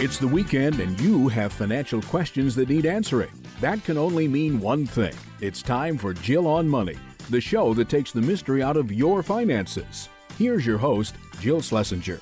It's the weekend and you have financial questions that need answering. That can only mean one thing. It's time for Jill on Money, the show that takes the mystery out of your finances. Here's your host, Jill Schlesinger.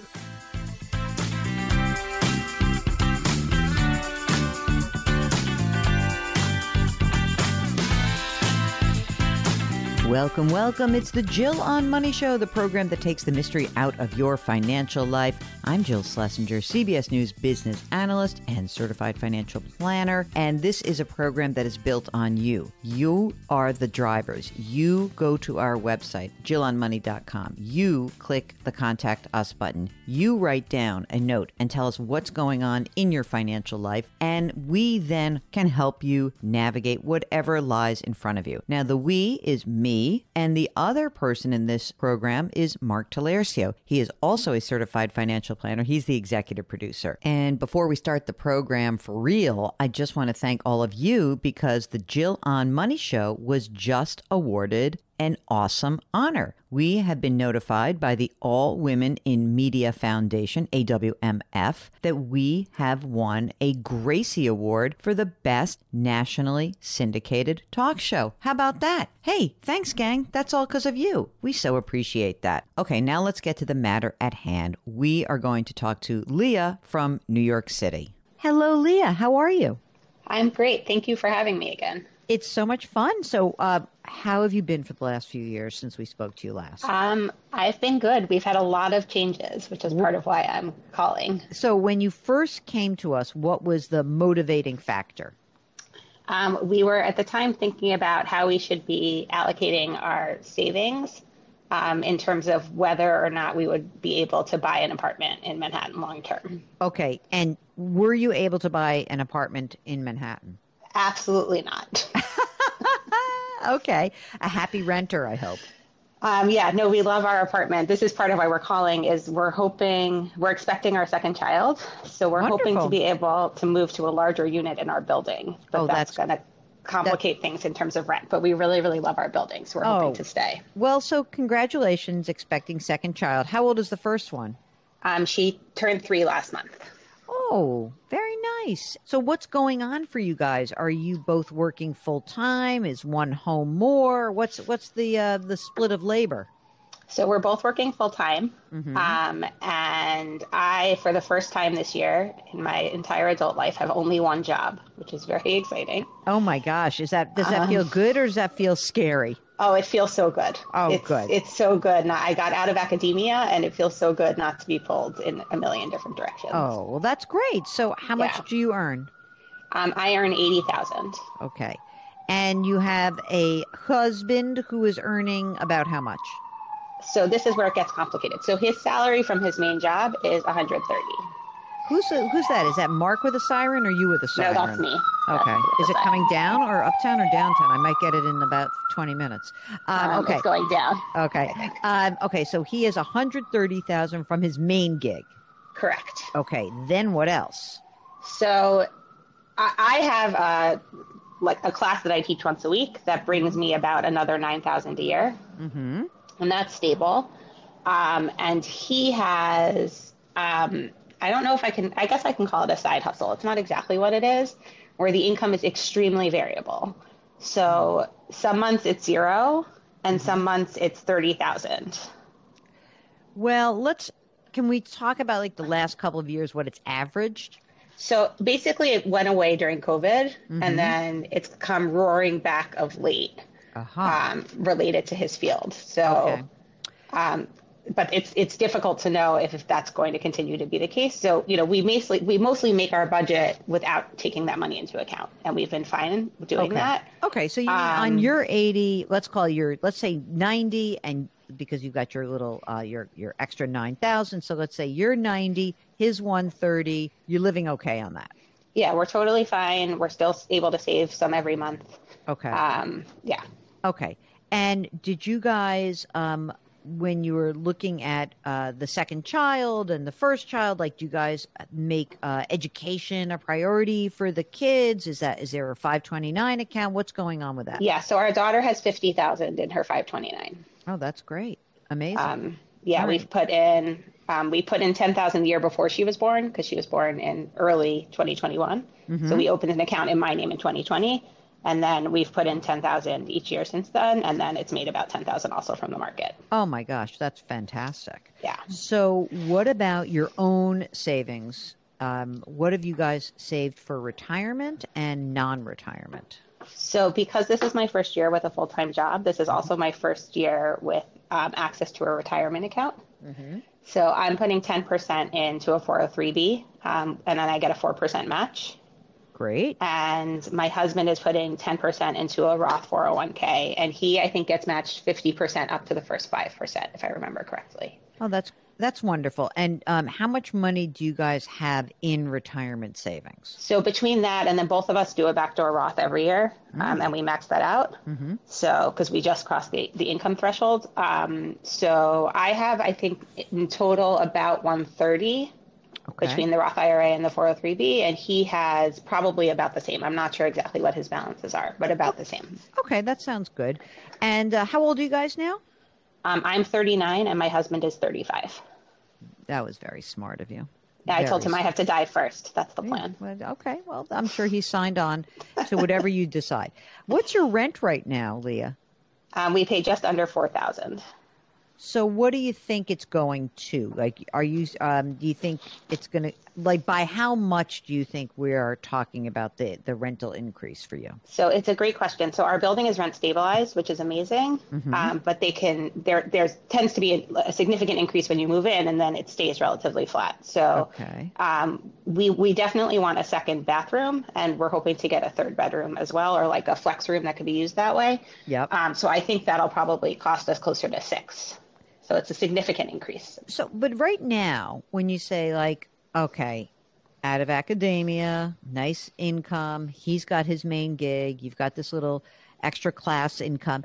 Welcome, welcome. It's the Jill on Money Show, the program that takes the mystery out of your financial life. I'm Jill Schlesinger, CBS News Business Analyst and Certified Financial Planner. And this is a program that is built on you. You are the drivers. You go to our website, jillonmoney.com. You click the Contact Us button. You write down a note and tell us what's going on in your financial life. And we then can help you navigate whatever lies in front of you. Now, the we is me. And the other person in this program is Mark Talercio. He is also a certified financial planner. He's the executive producer. And before we start the program for real, I just want to thank all of you because the Jill on Money Show was just awarded an awesome honor. We have been notified by the All Women in Media Foundation, AWMF, that we have won a Gracie Award for the best nationally syndicated talk show. How about that? Hey, thanks, gang. That's all because of you. We so appreciate that. Okay, now let's get to the matter at hand. We are going to talk to Leah from New York City. Hello, Leah. How are you? I'm great. Thank you for having me again. It's so much fun. So how have you been for the last few years since we spoke to you last? I've been good. We've had a lot of changes, which is part of why I'm calling. So when you first came to us, what was the motivating factor? We were at the time thinking about how we should be allocating our savings in terms of whether or not we would be able to buy an apartment in Manhattan long term. Okay. And were you able to buy an apartment in Manhattan? Absolutely not. Okay. A happy renter, I hope. Yeah, no, we love our apartment. This is part of why we're calling is we're expecting our second child. So we're hoping to be able to move to a larger unit in our building. But that's going to complicate things in terms of rent, but we really, really love our building. So we're hoping to stay. Well, so congratulations, expecting second child. How old is the first one? She turned 3 last month. Oh, very nice. So what's going on for you guys? Are you both working full time? Is one home more? What's the split of labor? So we're both working full time. Mm-hmm. And I, for the first time this year in my entire adult life, have only one job, which is very exciting. Oh my gosh. Does that feel good or does that feel scary? Oh, it feels so good. It's so good. I got out of academia and it feels so good not to be pulled in a million different directions. Oh, well, that's great. So how much do you earn? I earn $80,000. Okay. And you have a husband who is earning about how much? So this is where it gets complicated. So his salary from his main job is $130,000. Who's that? Is that Mark with a siren or you with a siren? No, that's me. Okay. Is it coming down or uptown or downtown? I might get it in about 20 minutes. Okay. It's going down. Okay. Okay. So he has $130,000 from his main gig. Correct. Okay. Then what else? So I have a class that I teach once a week that brings me about another $9,000 a year. Mm-hmm. And that's stable. And he has... I don't know if I guess I can call it a side hustle. It's not exactly what it is, where the income is extremely variable. So some months it's $0 and some months it's $30,000. Well, can we talk about the last couple of years, what it's averaged? So basically it went away during COVID and then it's come roaring back of late, related to his field. So, but it's difficult to know if that's going to continue to be the case. So, we mostly make our budget without taking that money into account. And we've been fine doing that. Okay. So you mean on your 80, let's say 90, and because you've got your little, your extra 9,000. So let's say you're 90, his 130, you're living okay on that. Yeah, we're totally fine. We're still able to save some every month. Okay. Yeah. Okay. And did you guys, when you were looking at the second child and the first child, do you guys make education a priority for the kids? Is there a 529 account? What's going on with that? Yeah. So our daughter has $50,000 in her 529. Oh, that's great. Amazing. We've put in We put in $10,000 a year before she was born because she was born in early 2021. Mm-hmm. So we opened an account in my name in 2020, and then we've put in $10,000 each year since then, and then it's made about $10,000 also from the market. Oh my gosh, that's fantastic. Yeah. So what about your own savings? What have you guys saved for retirement and non-retirement? So because this is my first year with a full-time job, this is also my first year with access to a retirement account. Mm-hmm. So I'm putting 10% into a 403B, and then I get a 4% match. Great. And my husband is putting 10% into a Roth 401k, and he, I think, gets matched 50% up to the first 5%, if I remember correctly. Oh, that's wonderful. And how much money do you guys have in retirement savings? So between that and then both of us do a backdoor Roth every year, and we max that out. Mm-hmm. So because we just crossed the income threshold. So I have, I think, in total about 130 between the Roth IRA and the 403B, and he has probably about the same. I'm not sure exactly what his balances are, but about the same. Okay, that sounds good. And how old are you guys now? I'm 39 and my husband is 35. That was very smart of you. Yeah, I told him I have to die first. That's the plan. Yeah, okay. Well, I'm sure he signed on to whatever you decide. What's your rent right now, Leah? We pay just under $4,000. So what do you think it's going to? Like, are you, do you think it's going to, like, by how much do you think we are talking about the rental increase for you? So it's a great question. So our building is rent stabilized, which is amazing. Mm-hmm. But they can, there tends to be a significant increase when you move in, and then it stays relatively flat. So we definitely want a second bathroom, and we're hoping to get a third bedroom as well, or like a flex room that could be used that way. Yep. So I think that'll probably cost us closer to $6,000. So it's a significant increase. So, but right now, when you say, like, okay, out of academia, nice income, he's got his main gig, you've got this little extra class income.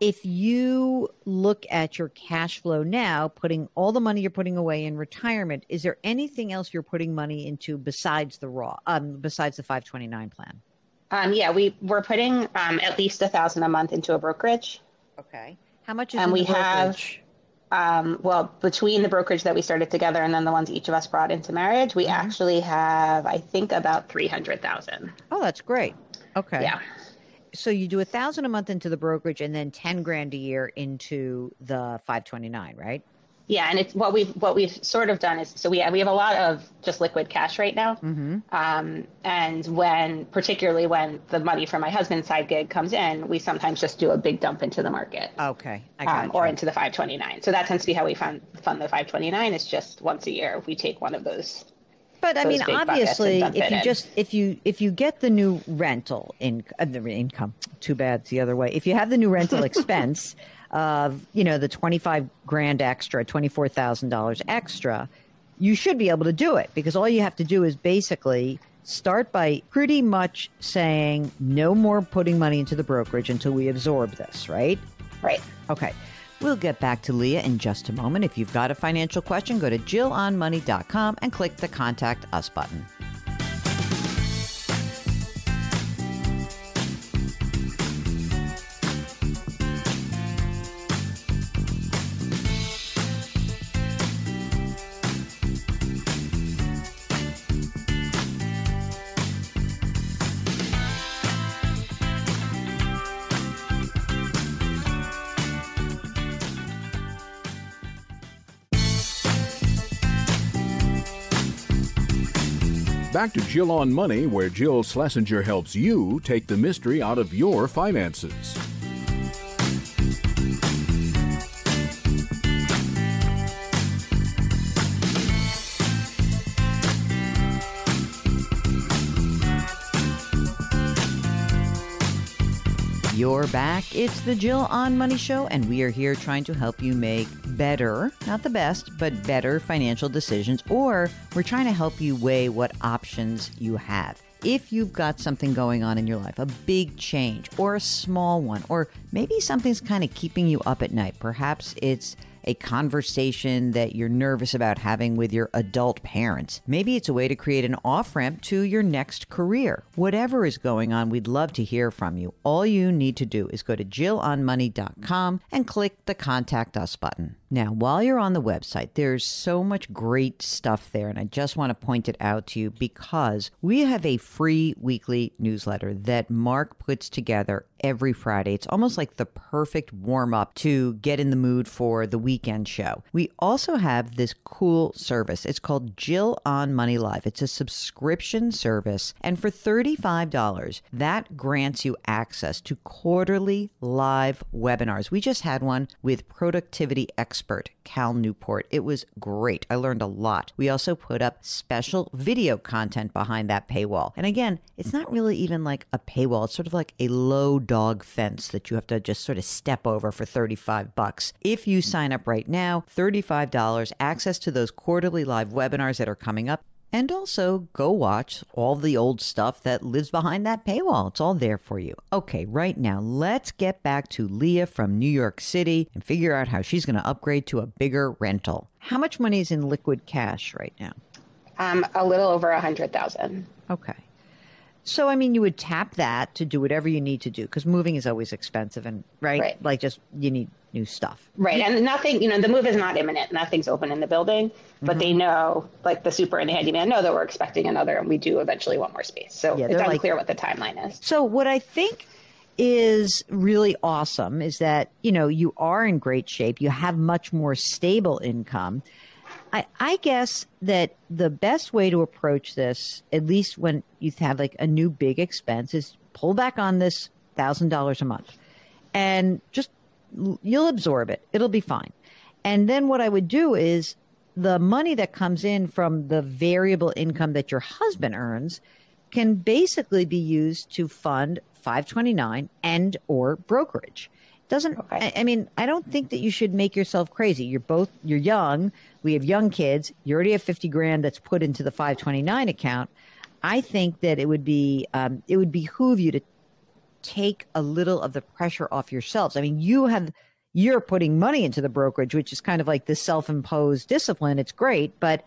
If you look at your cash flow now, putting all the money you're putting away in retirement, is there anything else you're putting money into besides the raw, besides the 529 plan? Yeah, we're putting at least $1,000 a month into a brokerage. Okay, how much is in the brokerage? Well, between the brokerage that we started together and then the ones each of us brought into marriage, we actually have, I think, about $300,000. Oh, that's great. Okay. Yeah. So you do $1,000 a month into the brokerage and then $10,000 a year into the 529, right? Yeah, and it's what we've sort of done is, so we have a lot of just liquid cash right now, and particularly when the money from my husband's side gig comes in, we sometimes just do a big dump into the market. Okay, I got you. Or into the 529. So that tends to be how we fund the 529. It's just once a year we take one of those. But I mean, obviously, if you get the new rental income, too bad it's the other way. If you have the new rental expense of, you know, the $25,000 extra, $24,000 extra, you should be able to do it, because all you have to do is basically start by pretty much saying no more putting money into the brokerage until we absorb this, right? Right. Okay. We'll get back to Leah in just a moment. If you've got a financial question, go to jillonmoney.com and click the Contact Us button. Back to Jill on Money, where Jill Schlesinger helps you take the mystery out of your finances. You're back. It's the Jill on Money Show, and we are here trying to help you make better, not the best, but better financial decisions, or we're trying to help you weigh what options you have. If you've got something going on in your life, a big change or a small one, or maybe something's kind of keeping you up at night. Perhaps it's a conversation that you're nervous about having with your adult parents. Maybe it's a way to create an off-ramp to your next career. Whatever is going on, we'd love to hear from you. All you need to do is go to jillonmoney.com and click the Contact Us button. Now, while you're on the website, there's so much great stuff there, and I just want to point it out to you because we have a free weekly newsletter that Mark puts together every Friday. It's almost like the perfect warm-up to get in the mood for the weekend show. We also have this cool service. It's called Jill on Money Live. It's a subscription service, and for $35, that grants you access to quarterly live webinars. We just had one with productivity expert Cal Newport. It was great. I learned a lot. We also put up special video content behind that paywall. And again, it's not really even like a paywall. It's sort of like a low dog fence that you have to just sort of step over for $35. If you sign up right now, $35, access to those quarterly live webinars that are coming up. And also go watch all the old stuff that lives behind that paywall. It's all there for you. Okay, right now, let's get back to Leah from New York City and figure out how she's going to upgrade to a bigger rental. How much money is in liquid cash right now? A little over $100,000. Okay. So, I mean, you would tap that to do whatever you need to do because moving is always expensive and right? Like just you need new stuff. Right. And nothing, you know, the move is not imminent. Nothing's open in the building, but they know, like the super and the handyman know that we're expecting another and we do eventually want more space. So yeah, it's unclear what the timeline is. So what I think is really awesome is that, you know, you are in great shape. You have much more stable income. I guess that the best way to approach this, at least when you have like a new big expense, is pull back on this $1,000 a month and just you'll absorb it. It'll be fine. And then what I would do is the money that comes in from the variable income that your husband earns can basically be used to fund 529 and or brokerage. I mean, I don't think that you should make yourself crazy. You're young. We have young kids. You already have $50,000 that's put into the 529 account. I think that it would behoove you to take a little of the pressure off yourselves. I mean, you're putting money into the brokerage, which is kind of like this self-imposed discipline. It's great, but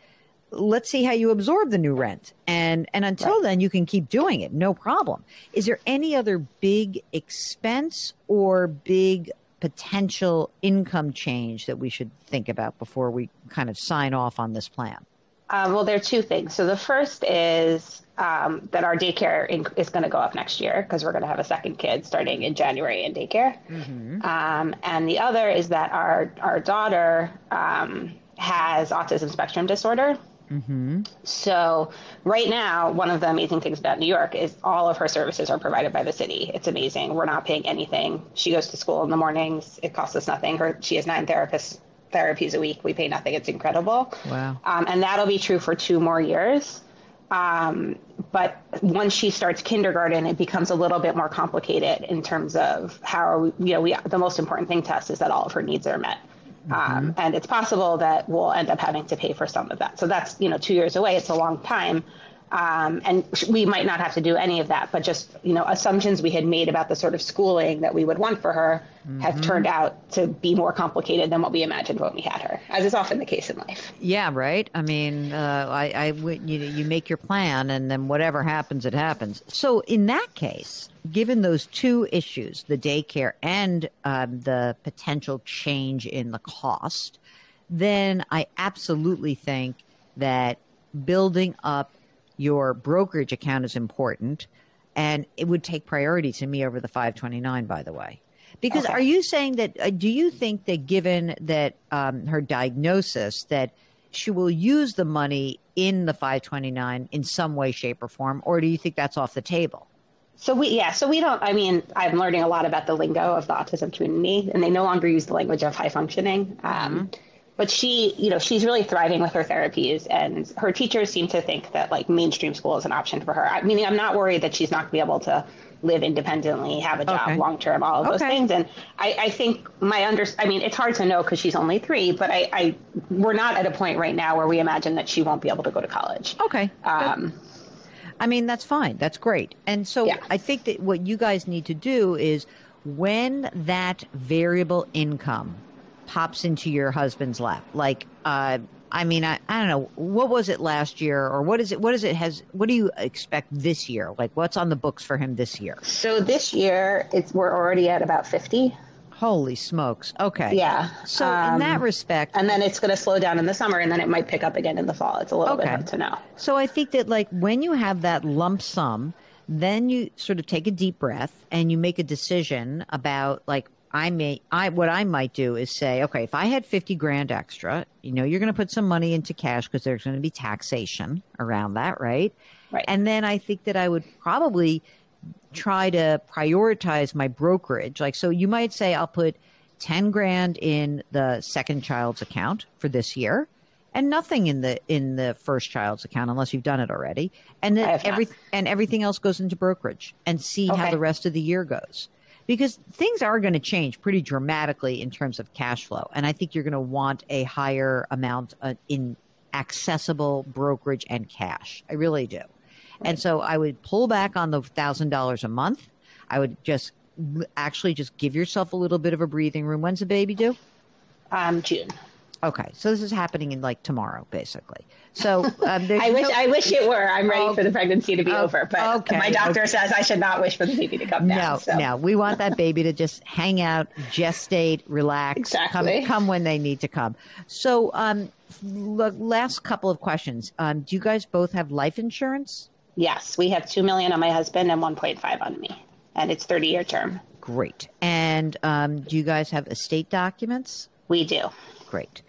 let's see how you absorb the new rent. And until then, you can keep doing it. No problem. Is there any other big expense or big potential income change that we should think about before we kind of sign off on this plan? Well, there are two things. So the first is that our daycare is going to go up next year because we're going to have a second kid starting in January in daycare. And the other is that our daughter has autism spectrum disorder. So right now, one of the amazing things about New York is all of her services are provided by the city. It's amazing. We're not paying anything. She goes to school in the mornings. It costs us nothing. She has 9 therapies a week. We pay nothing. It's incredible. Wow. And that'll be true for 2 more years. But once she starts kindergarten, it becomes a little bit more complicated in terms of the most important thing to us is that all of her needs are met. And it's possible that we'll end up having to pay for some of that. So that's, 2 years away. It's a long time. And we might not have to do any of that, but just, assumptions we had made about the sort of schooling that we would want for her have turned out to be more complicated than what we imagined when we had her, as is often the case in life. Yeah, right. I mean, you make your plan and then whatever happens, it happens. So in that case, given those two issues, the daycare and the potential change in the cost, then I absolutely think that building up your brokerage account is important, and it would take priority to me over the 529, by the way. Because are you saying that, do you think that given that her diagnosis, that she will use the money in the 529 in some way, shape, or form, or do you think that's off the table? So we don't, I'm learning a lot about the lingo of the autism community, and they no longer use the language of high functioning. But she, she's really thriving with her therapies, and her teachers seem to think that like mainstream school is an option for her. Meaning I'm not worried that she's not going to be able to live independently, have a job long-term, all of those things. And I think it's hard to know because she's only 3, but we're not at a point right now where we imagine that she won't be able to go to college. Okay. That's fine. That's great. And so I think that what you guys need to do is when that variable income pops into your husband's lap. Like, I don't know. What was it last year? Or what do you expect this year? Like what's on the books for him this year? So this year we're already at about 50. Holy smokes. Okay. Yeah. So in that respect. And then it's going to slow down in the summer, and then it might pick up again in the fall. It's a little bit hard to know. So I think that like when you have that lump sum, then you sort of take a deep breath and you make a decision about like, what I might do is say, okay, if I had 50 grand extra, you know, you're going to put some money into cash because there's going to be taxation around that. Right. Right. And then I think that I would probably try to prioritize my brokerage. Like, so you might say I'll put 10 grand in the second child's account for this year and nothing in the first child's account, unless you've done it already. And then everything else goes into brokerage and see how the rest of the year goes. Because things are going to change pretty dramatically in terms of cash flow. And I think you're going to want a higher amount in accessible brokerage and cash. I really do. Right. And so I would pull back on the $1,000 a month. I would just actually give yourself a little bit of a breathing room. When's the baby due? June. Okay. So this is happening in like tomorrow, basically. So I wish it were. I'm ready for the pregnancy to be over, but my doctor says I should not wish for the baby to come down. No, we want that baby to just hang out, gestate, relax, come when they need to come. So last couple of questions. Do you guys both have life insurance? Yes. We have $2 million on my husband and 1.5 on me, and it's 30-year term. Great. And do you guys have estate documents? We do. Great.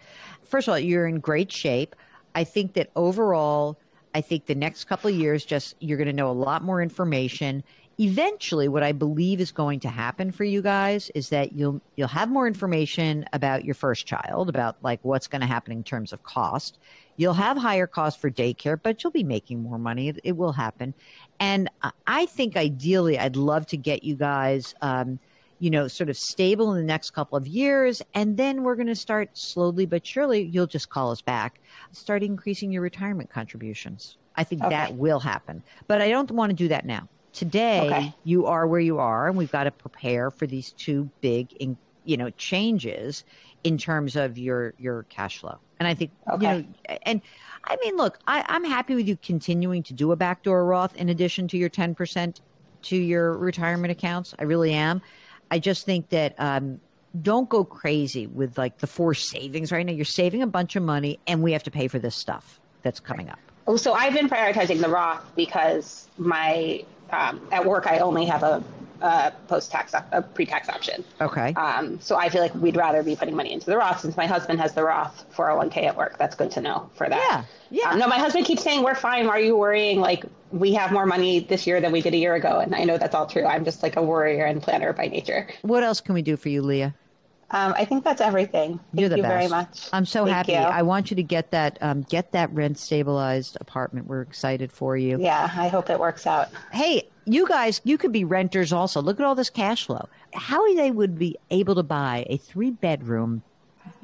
First of all, you're in great shape. I think that overall, I think the next couple of years, you're going to know a lot more information. Eventually, what I believe is going to happen for you guys is that you'll have more information about your first child, about like what's going to happen in terms of cost. You'll have higher costs for daycare, but you'll be making more money. It will happen. And I think ideally, I'd love to get you guys sort of stable in the next couple of years. And then we're going to start slowly but surely, you'll just call us back, start increasing your retirement contributions. I think that will happen. But I don't want to do that now. Today, you are where you are, and we've got to prepare for these two big, changes in terms of your cash flow. And I think, and I mean, look, I'm happy with you continuing to do a backdoor Roth in addition to your 10% to your retirement accounts. I really am. I just think that don't go crazy with like the forced savings right now. You're saving a bunch of money, and we have to pay for this stuff that's coming up. Oh, so I've been prioritizing the Roth because my at work I only have a pre-tax option. Okay. So I feel like we'd rather be putting money into the Roth since my husband has the Roth 401k at work. That's good to know for that. Yeah. Yeah. No, my husband keeps saying we're fine. Why are you worrying? Like we have more money this year than we did a year ago. And I know that's all true. I'm just like a worrier and planner by nature. What else can we do for you, Leah? I think that's everything. Thank you very much. I'm so happy. I want you to get that rent stabilized apartment. We're excited for you. Yeah. I hope it works out. Hey, you guys, you could be renters also. Look at all this cash flow. How they would be able to buy a 3-bedroom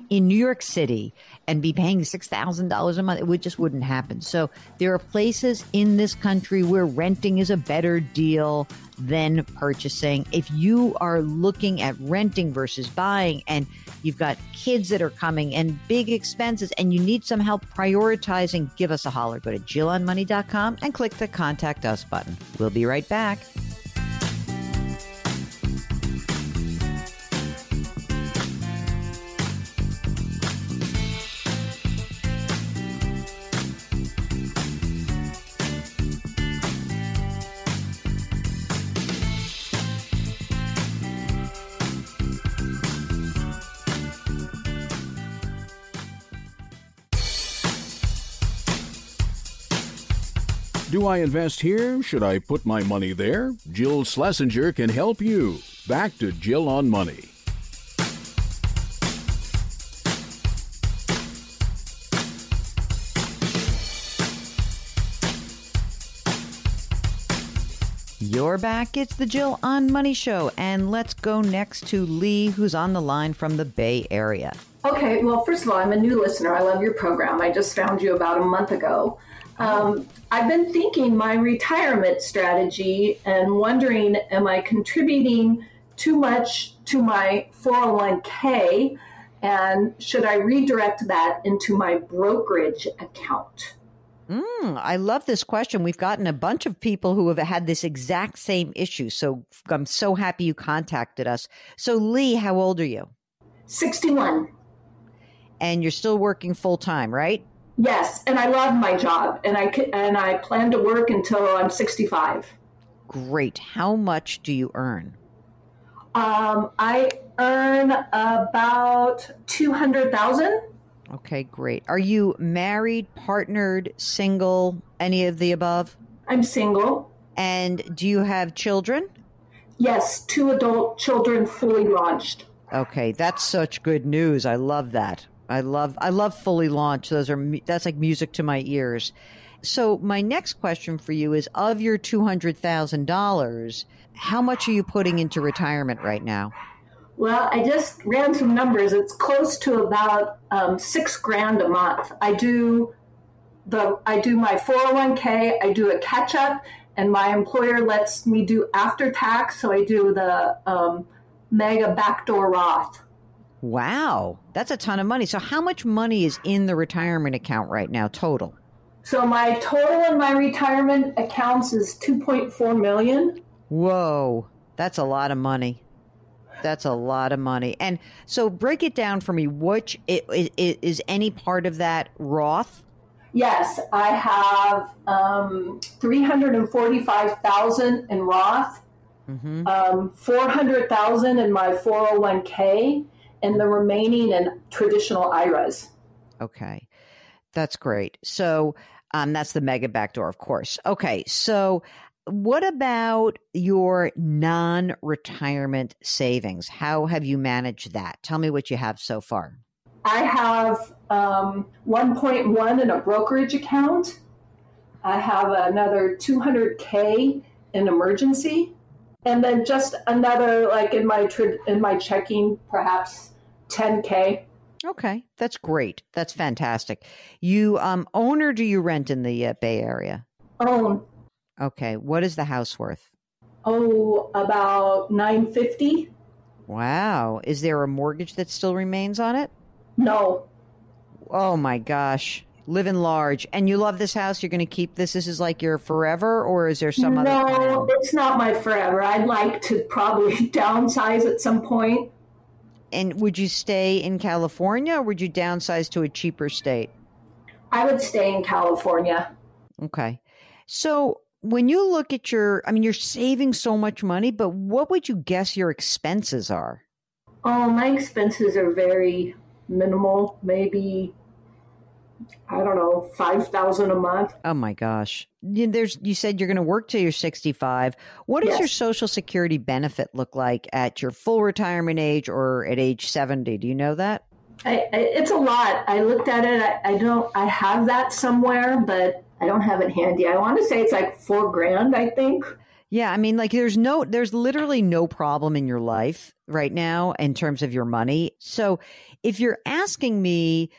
in New York City and be paying $6,000 a month, it just wouldn't happen. So there are places in this country where renting is a better deal than purchasing. If you are looking at renting versus buying and you've got kids that are coming and big expenses and you need some help prioritizing, give us a holler. Go to jillonmoney.com and click the Contact Us button. We'll be right back. Do I invest here? Should I put my money there? Jill Schlesinger can help you. Back to Jill on Money. You're back. It's the Jill on Money Show. And let's go next to Lee, who's on the line from the Bay Area. Okay. Well, first of all, I'm a new listener. I love your program. I just found you about a month ago. I've been thinking my retirement strategy and wondering, am I contributing too much to my 401k, and should I redirect that into my brokerage account? I love this question. We've gotten a bunch of people who have had this exact same issue. So I'm so happy you contacted us. So Lee, how old are you? 61. And you're still working full time, right? Yes. And I love my job, and I plan to work until I'm 65. Great. How much do you earn? I earn about $200,000. Okay, great. Are you married, partnered, single, any of the above? I'm single. And do you have children? Yes, 2 adult children fully launched. Okay, that's such good news. I love that. I love fully launched. That's like music to my ears. So my next question for you is, of your $200,000, how much are you putting into retirement right now? Well, I just ran some numbers. It's close to about $6,000 a month. I do my 401k. I do a catch up, and my employer lets me do after tax. So I do the mega backdoor Roth. Wow, that's a ton of money. So how much money is in the retirement account right now total? So my total in my retirement accounts is $2.4 million. Whoa, that's a lot of money. That's a lot of money. And so break it down for me. Which is any part of that Roth? Yes, I have $345,000 in Roth, $400,000 in my 401k, and the remaining in traditional IRAs. Okay, that's great. So that's the mega backdoor, of course. Okay, so what about your non-retirement savings? How have you managed that? Tell me what you have so far. I have 1.1 in a brokerage account. I have another 200K in emergency, and then just another, like in my checking, perhaps 10K. Okay, that's great. That's fantastic. You own or do you rent in the Bay Area? Own. Okay. What is the house worth? Oh, about $950,000. Wow. Is there a mortgage that still remains on it? No. Oh my gosh. Living large. And you love this house. You're going to keep this. This is like your forever, or is there some other? No, it's not my forever. I'd like to probably downsize at some point. And would you stay in California, or would you downsize to a cheaper state? I would stay in California. Okay. So when you look at you're saving so much money, but what would you guess your expenses are? Oh, my expenses are very minimal. Maybe, I don't know, $5,000 a month. Oh my gosh. You said you're going to work till you're 65. What does your Social Security benefit look like at your full retirement age or at age 70? Do you know that? It's a lot. I looked at it. I have that somewhere, but I don't have it handy. I want to say it's like $4,000, I think. Yeah. I mean, like there's literally no problem in your life right now in terms of your money. So if you're asking me,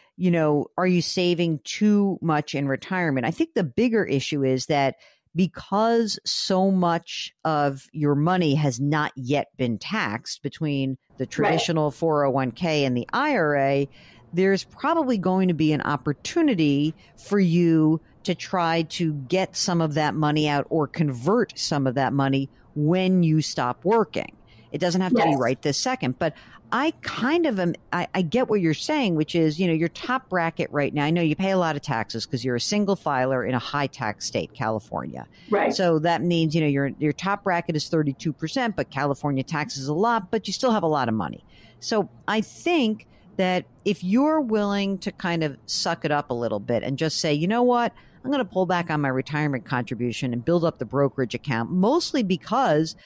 are you saving too much in retirement? I think the bigger issue is that because so much of your money has not yet been taxed between the traditional 401k and the IRA, there's probably going to be an opportunity for you to try to get some of that money out or convert some of that money when you stop working. It doesn't have to be right this second, but I kind of am. I get what you're saying, which is, your top bracket right now. I know you pay a lot of taxes because you're a single filer in a high tax state, California. Right. So that means, your top bracket is 32%, but California taxes a lot, but you still have a lot of money. So I think that if you're willing to kind of suck it up a little bit and just say, you know what, I'm going to pull back on my retirement contribution and build up the brokerage account, mostly because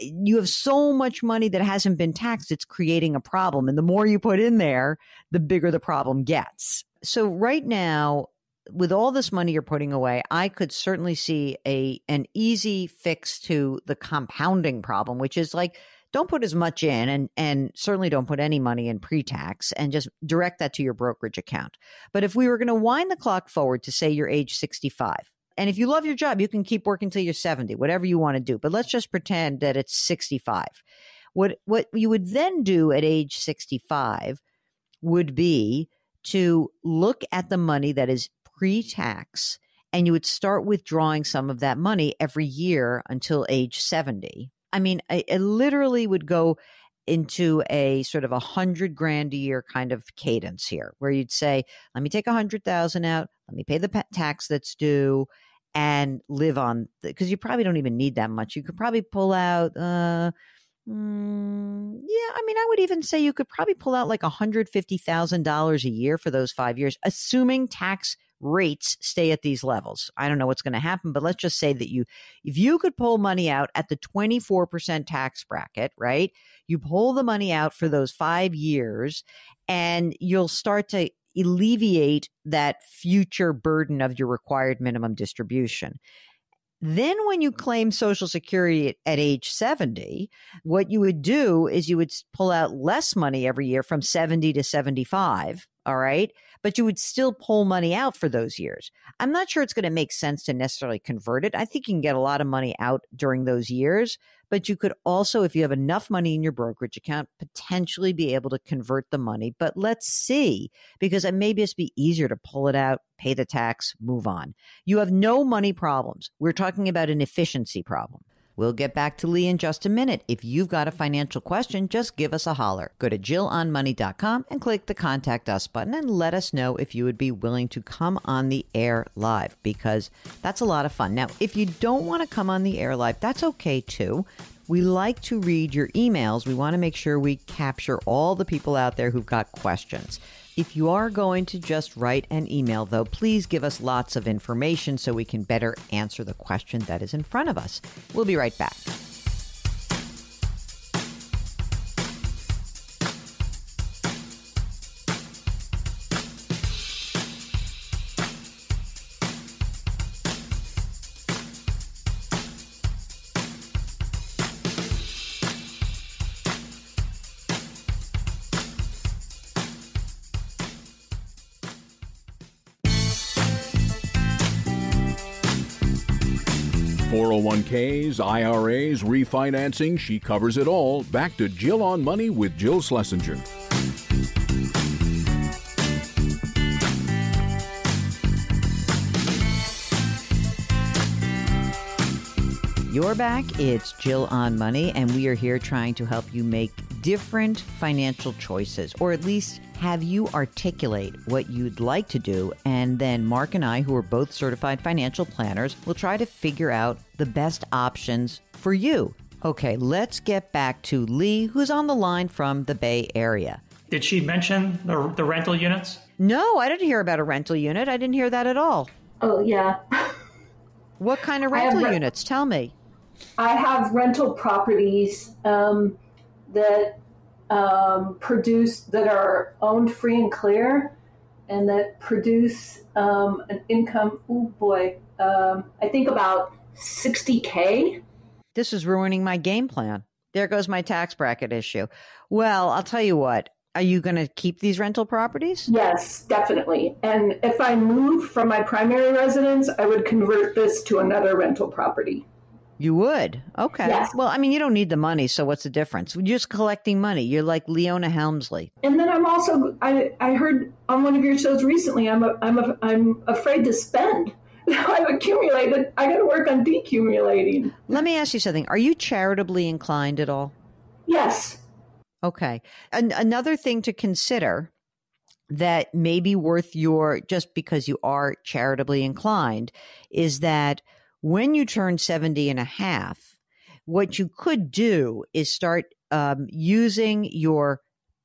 you have so much money that hasn't been taxed, it's creating a problem. And the more you put in there, the bigger the problem gets. So right now, with all this money you're putting away, I could certainly see an easy fix to the compounding problem, which is like, don't put as much in and certainly don't put any money in pre-tax and just direct that to your brokerage account. But if we were going to wind the clock forward to say you're age 65, and if you love your job, you can keep working till you're 70, whatever you want to do. But let's just pretend that it's 65. What you would then do at age 65 would be to look at the money that is pre-tax and you would start withdrawing some of that money every year until age 70. I mean, I literally would go into a sort of $100,000 a year kind of cadence here, where you'd say, let me take 100,000 out, let me pay the tax that's due, and live on, because you probably don't even need that much. You could probably pull out, I mean, I would even say you could probably pull out like $150,000 a year for those 5 years, assuming tax rates stay at these levels. I don't know what's going to happen, but let's just say that if you could pull money out at the 24% tax bracket, right? You pull the money out for those 5 years and you'll start to alleviate that future burden of your required minimum distribution. Then when you claim Social Security at age 70, what you would do is you would pull out less money every year from 70 to 75, all right? But you would still pull money out for those years. I'm not sure it's going to make sense to necessarily convert it. I think you can get a lot of money out during those years, but you could also, if you have enough money in your brokerage account, potentially be able to convert the money. But let's see, because it may just be easier to pull it out, pay the tax, move on. You have no money problems. We're talking about an efficiency problem. We'll get back to Lee in just a minute. If you've got a financial question, just give us a holler. Go to jillonmoney.com and click the Contact Us button and let us know if you would be willing to come on the air live, because that's a lot of fun. Now, if you don't want to come on the air live, that's okay too. We like to read your emails. We want to make sure we capture all the people out there who've got questions. If you are going to just write an email, though, please give us lots of information so we can better answer the question that is in front of us. We'll be right back. IRAs, refinancing, she covers it all. Back to Jill on Money with Jill Schlesinger. You're back. It's Jill on Money, and we are here trying to help you make different financial choices, or at least have you articulate what you'd like to do, and then Mark and I, who are both certified financial planners, will try to figure out the best options for you. Okay, let's get back to Lee, who's on the line from the Bay Area. Did she mention the rental units? No, I didn't hear about a rental unit. I didn't hear that at all. Oh, yeah. What kind of rental units? Tell me. I have rental properties that... produced that are owned free and clear, and that produce an income. Oh boy, I think about $60K. This is ruining my game plan. There goes my tax bracket issue. Well, I'll tell you what. Are you going to keep these rental properties? Yes, definitely. And if I move from my primary residence, I would convert this to another rental property. You would. Okay. Yes. Well, I mean, you don't need the money. So what's the difference? You're just collecting money. You're like Leona Helmsley. And then I'm also, I heard on one of your shows recently, I'm afraid to spend. I've accumulated. I got to work on decumulating. Let me ask you something. Are you charitably inclined at all? Yes. Okay. And another thing to consider that may be worth your, just because you are charitably inclined, is that when you turn 70.5, what you could do is start using your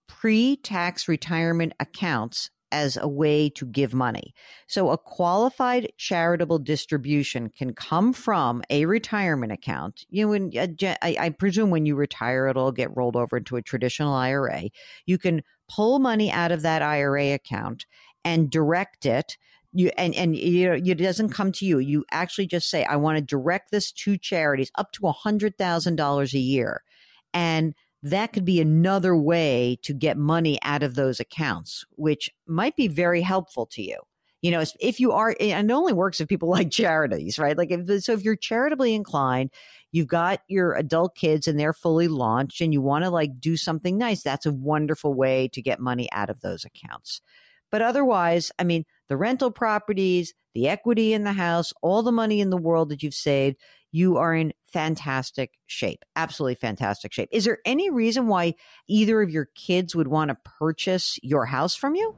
pre-tax retirement accounts as a way to give money. So a qualified charitable distribution can come from a retirement account. I presume when you retire, it'll get rolled over into a traditional IRA. You can pull money out of that IRA account and direct it. It doesn't come to you. You actually just say, I want to direct this to charities up to $100,000 a year. And that could be another way to get money out of those accounts, which might be very helpful to you. You know, if you are, and it only works if people like charities, right? Like, if you're charitably inclined, you've got your adult kids and they're fully launched and you want to like do something nice, that's a wonderful way to get money out of those accounts. But otherwise, I mean, the rental properties, the equity in the house, all the money in the world that you've saved, you are in fantastic shape. Absolutely fantastic shape. Is there any reason why either of your kids would want to purchase your house from you?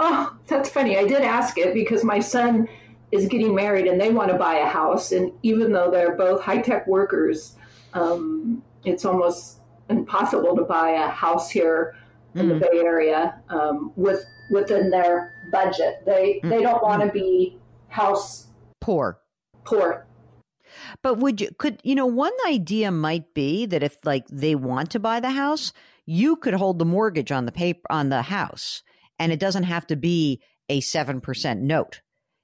Oh, that's funny. I did ask it because my son is getting married and they want to buy a house. And even though they're both high-tech workers, it's almost impossible to buy a house here in the Bay Area within their budget. They don't want to be house poor. But one idea might be that if they want to buy the house, you could hold the mortgage on the house, and it doesn't have to be a 7% note.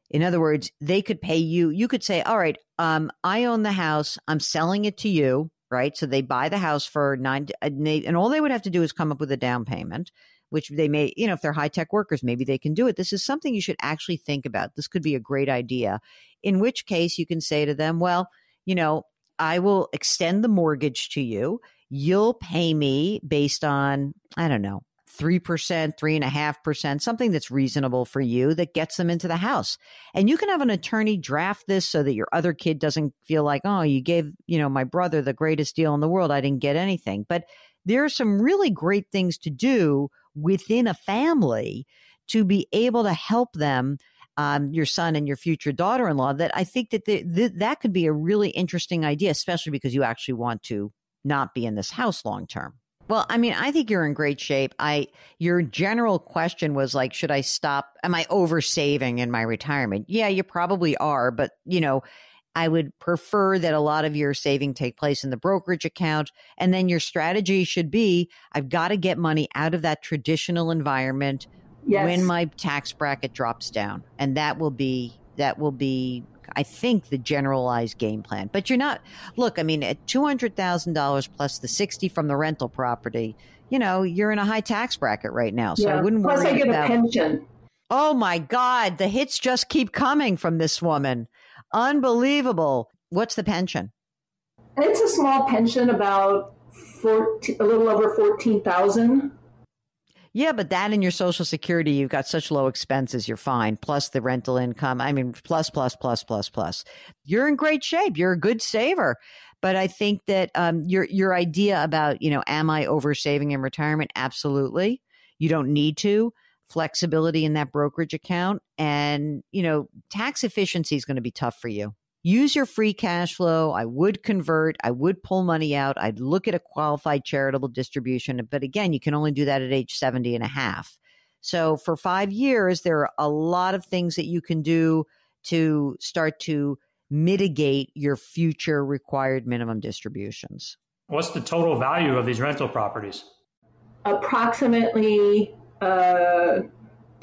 In other words, they could pay you. You could say, all right, I own the house. I'm selling it to you. Right. So they buy the house for and all they would have to do is come up with a down payment, which they may, if they're high tech workers, maybe they can do it. This is something you should actually think about. This could be a great idea, in which case you can say to them, well, I will extend the mortgage to you. You'll pay me based on, 3%, 3.5%, something that's reasonable for you that gets them into the house. And you can have an attorney draft this so that your other kid doesn't feel like, oh, you gave, my brother the greatest deal in the world. I didn't get anything. But there are some really great things to do within a family to be able to help them, your son and your future daughter-in-law, that I think that that could be a really interesting idea, especially because you actually want to not be in this house long-term. Well, I think you're in great shape. Your general question was like, should I stop? Am I oversaving in my retirement? Yeah, you probably are. But, I would prefer that a lot of your saving take place in the brokerage account. And then your strategy should be, I've got to get money out of that traditional environment when my tax bracket drops down. And that will be, I think, the generalized game plan. But you're not, at $200,000 plus the 60 from the rental property, you're in a high tax bracket right now. So yeah. I wouldn't worry about. Plus I get a pension. Oh my God, the hits just keep coming from this woman. Unbelievable. What's the pension? It's a small pension, about a little over $14,000. Yeah, but that and your Social Security, you've got such low expenses, you're fine. Plus the rental income. Plus. You're in great shape. You're a good saver. But I think that your idea about, am I oversaving in retirement? Absolutely. You don't need to. Flexibility in that brokerage account. And, tax efficiency is going to be tough for you. Use your free cash flow. I would convert. I would pull money out. I'd look at a qualified charitable distribution. But again, you can only do that at age 70 and a half. So for 5 years, there are a lot of things that you can do to start to mitigate your future required minimum distributions. What's the total value of these rental properties? Approximately $2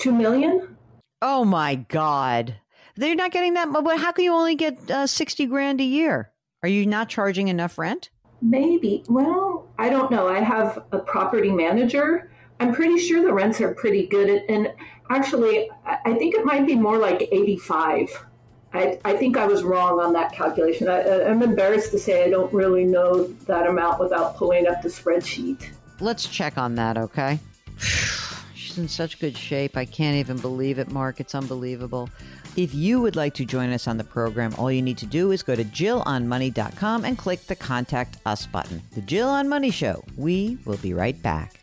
million. Oh my God. They're not getting that much. How can you only get $60,000 a year? Are you not charging enough rent? Maybe. Well, I don't know. I have a property manager. I'm pretty sure the rents are pretty good. And actually, I think it might be more like 85. I think I was wrong on that calculation. I'm embarrassed to say I don't really know that amount without pulling up the spreadsheet. Let's check on that, okay? She's in such good shape. I can't even believe it, Mark. It's unbelievable. If you would like to join us on the program, all you need to do is go to jillonmoney.com and click the Contact Us button. The Jill on Money Show. We will be right back.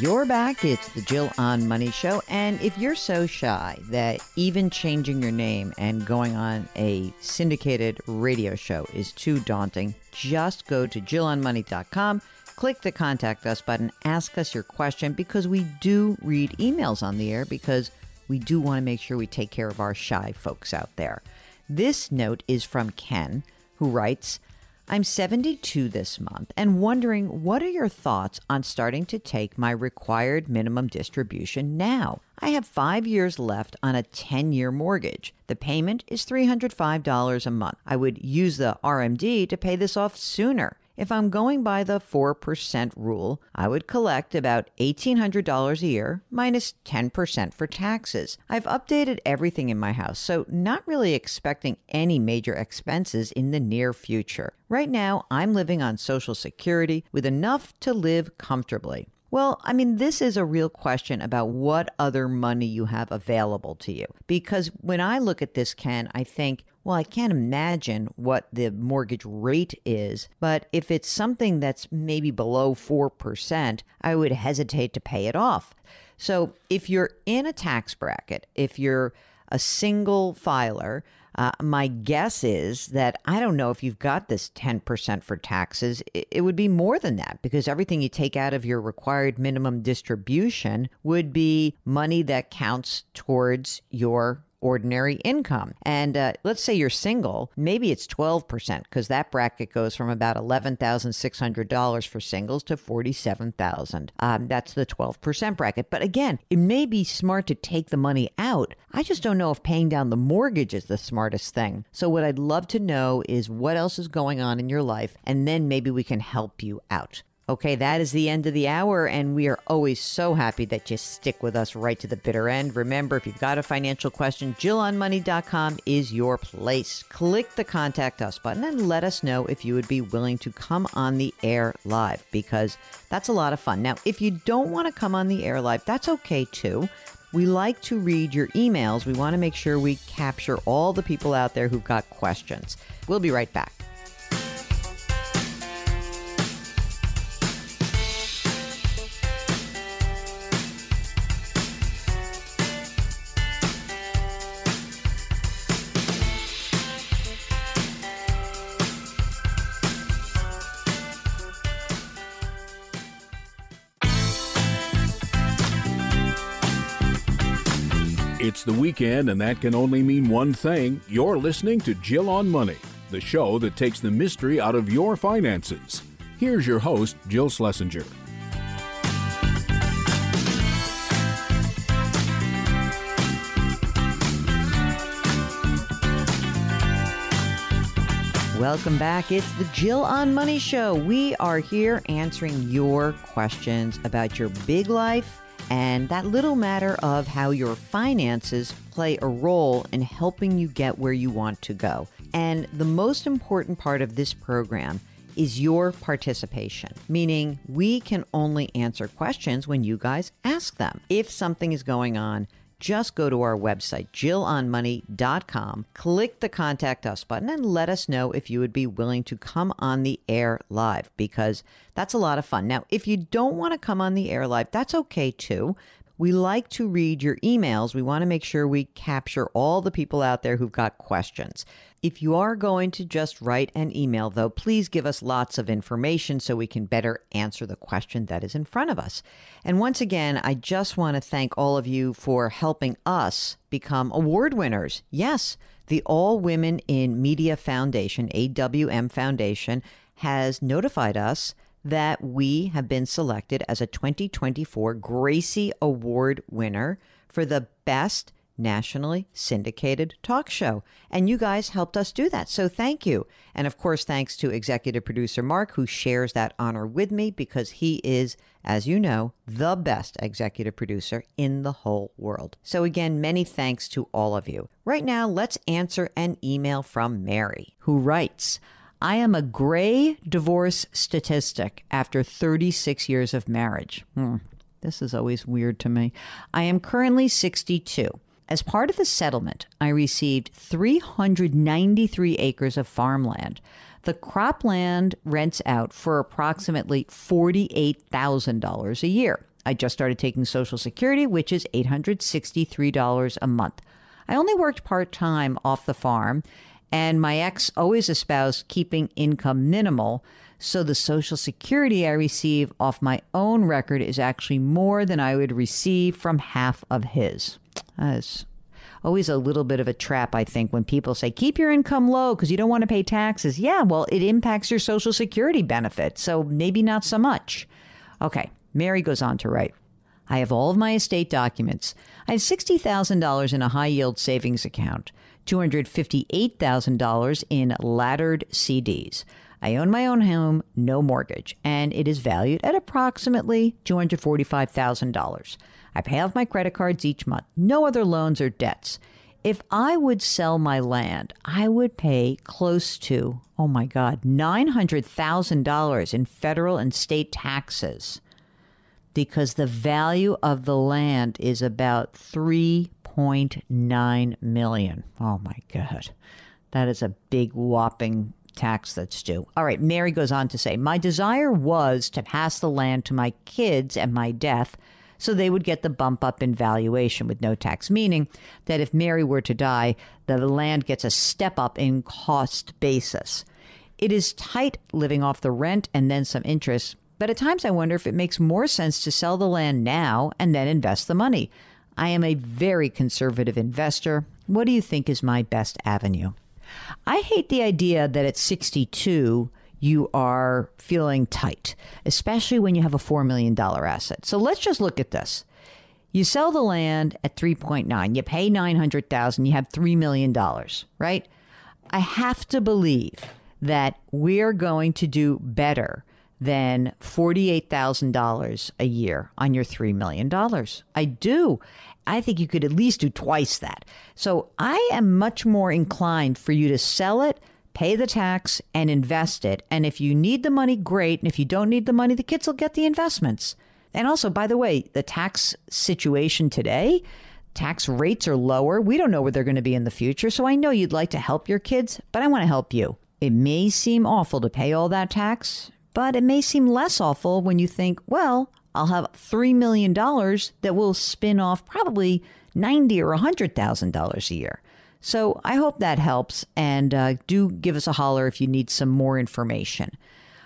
You're back. It's the Jill on Money Show. And if you're so shy that even changing your name and going on a syndicated radio show is too daunting, just go to jillonmoney.com, click the Contact Us button, ask us your question, because we do read emails on the air, because we do want to make sure we take care of our shy folks out there. This note is from Ken, who writes, I'm 72 this month and wondering, what are your thoughts on starting to take my required minimum distribution now? I have 5 years left on a 10-year mortgage. The payment is $305 a month. I would use the RMD to pay this off sooner. If I'm going by the 4% rule, I would collect about $1,800 a year minus 10% for taxes. I've updated everything in my house, so not really expecting any major expenses in the near future. Right now, I'm living on Social Security with enough to live comfortably. Well, I mean, this is a real question about what other money you have available to you. Because when I look at this, Ken, I think, well, I can't imagine what the mortgage rate is, but if it's something that's maybe below 4%, I would hesitate to pay it off. So if you're in a tax bracket, if you're a single filer, my guess is that I don't know if you've got this 10% for taxes. It would be more than that, because everything you take out of your required minimum distribution would be money that counts towards your ordinary income. And let's say you're single, maybe it's 12%, because that bracket goes from about $11,600 for singles to $47,000. That's the 12% bracket. But again, it may be smart to take the money out. I just don't know if paying down the mortgage is the smartest thing. So what I'd love to know is what else is going on in your life, and then maybe we can help you out. Okay, that is the end of the hour, and we are always so happy that you stick with us right to the bitter end. Remember, if you've got a financial question, jillonmoney.com is your place. Click the Contact Us button and let us know if you would be willing to come on the air live, because that's a lot of fun. Now, if you don't want to come on the air live, that's okay too. We like to read your emails. We want to make sure we capture all the people out there who've got questions. We'll be right back. It's the weekend, and that can only mean one thing. You're listening to Jill on Money, the show that takes the mystery out of your finances. Here's your host, Jill Schlesinger. Welcome back. It's the Jill on Money show. We are here answering your questions about your big life, and that little matter of how your finances play a role in helping you get where you want to go. And the most important part of this program is your participation, meaning we can only answer questions when you guys ask them. If something is going on, just go to our website, jillonmoney.com, click the Contact Us button, and let us know if you would be willing to come on the air live, because that's a lot of fun. Now, if you don't want to come on the air live, that's okay too. We like to read your emails. We want to make sure we capture all the people out there who've got questions. If you are going to just write an email, though, please give us lots of information so we can better answer the question that is in front of us. And once again, I just want to thank all of you for helping us become award winners. Yes, the All Women in Media Foundation, AWM Foundation, has notified us that we have been selected as a 2024 Gracie Award winner for the best nationally syndicated talk show. And you guys helped us do that, so thank you. And of course, thanks to executive producer Mark, who shares that honor with me, because he is, as you know, the best executive producer in the whole world. So again, many thanks to all of you. Right now, let's answer an email from Mary, who writes, I am a gray divorce statistic after 36 years of marriage. This is always weird to me. I am currently 62. As part of the settlement, I received 393 acres of farmland. The cropland rents out for approximately $48,000 a year. I just started taking Social Security, which is $863 a month. I only worked part-time off the farm, and my ex always espoused keeping income minimal, so the Social Security I receive off my own record is actually more than I would receive from half of his. As always a little bit of a trap, I think, when people say, keep your income low because you don't want to pay taxes. Yeah, well, it impacts your Social Security benefit, so maybe not so much. Okay, Mary goes on to write, I have all of my estate documents. I have $60,000 in a high-yield savings account, $258,000 in laddered CDs. I own my own home, no mortgage, and it is valued at approximately $245,000. I pay off my credit cards each month. No other loans or debts. If I would sell my land, I would pay close to, oh my God, $900,000 in federal and state taxes, because the value of the land is about $3.9 million. Oh my God. That is a big whopping tax that's due. All right, Mary goes on to say, my desire was to pass the land to my kids at my death so they would get the bump up in valuation with no tax, meaning that if Mary were to die, the land gets a step up in cost basis. It is tight living off the rent and then some interest, but at times I wonder if it makes more sense to sell the land now and then invest the money. I am a very conservative investor. What do you think is my best avenue? I hate the idea that at 62, you are feeling tight, especially when you have a $4 million asset. So let's just look at this. You sell the land at 3.9, you pay $900,000, you have $3 million, right? I have to believe that we're going to do better than $48,000 a year on your $3 million. I do. I think you could at least do twice that. So I am much more inclined for you to sell it, pay the tax, and invest it. And if you need the money, great. And if you don't need the money, the kids will get the investments. And also, by the way, the tax situation today, tax rates are lower. We don't know where they're going to be in the future. So I know you'd like to help your kids, but I want to help you. It may seem awful to pay all that tax, but it may seem less awful when you think, well, I'll have $3 million that will spin off probably $90,000 or $100,000 a year. So I hope that helps, and do give us a holler if you need some more information.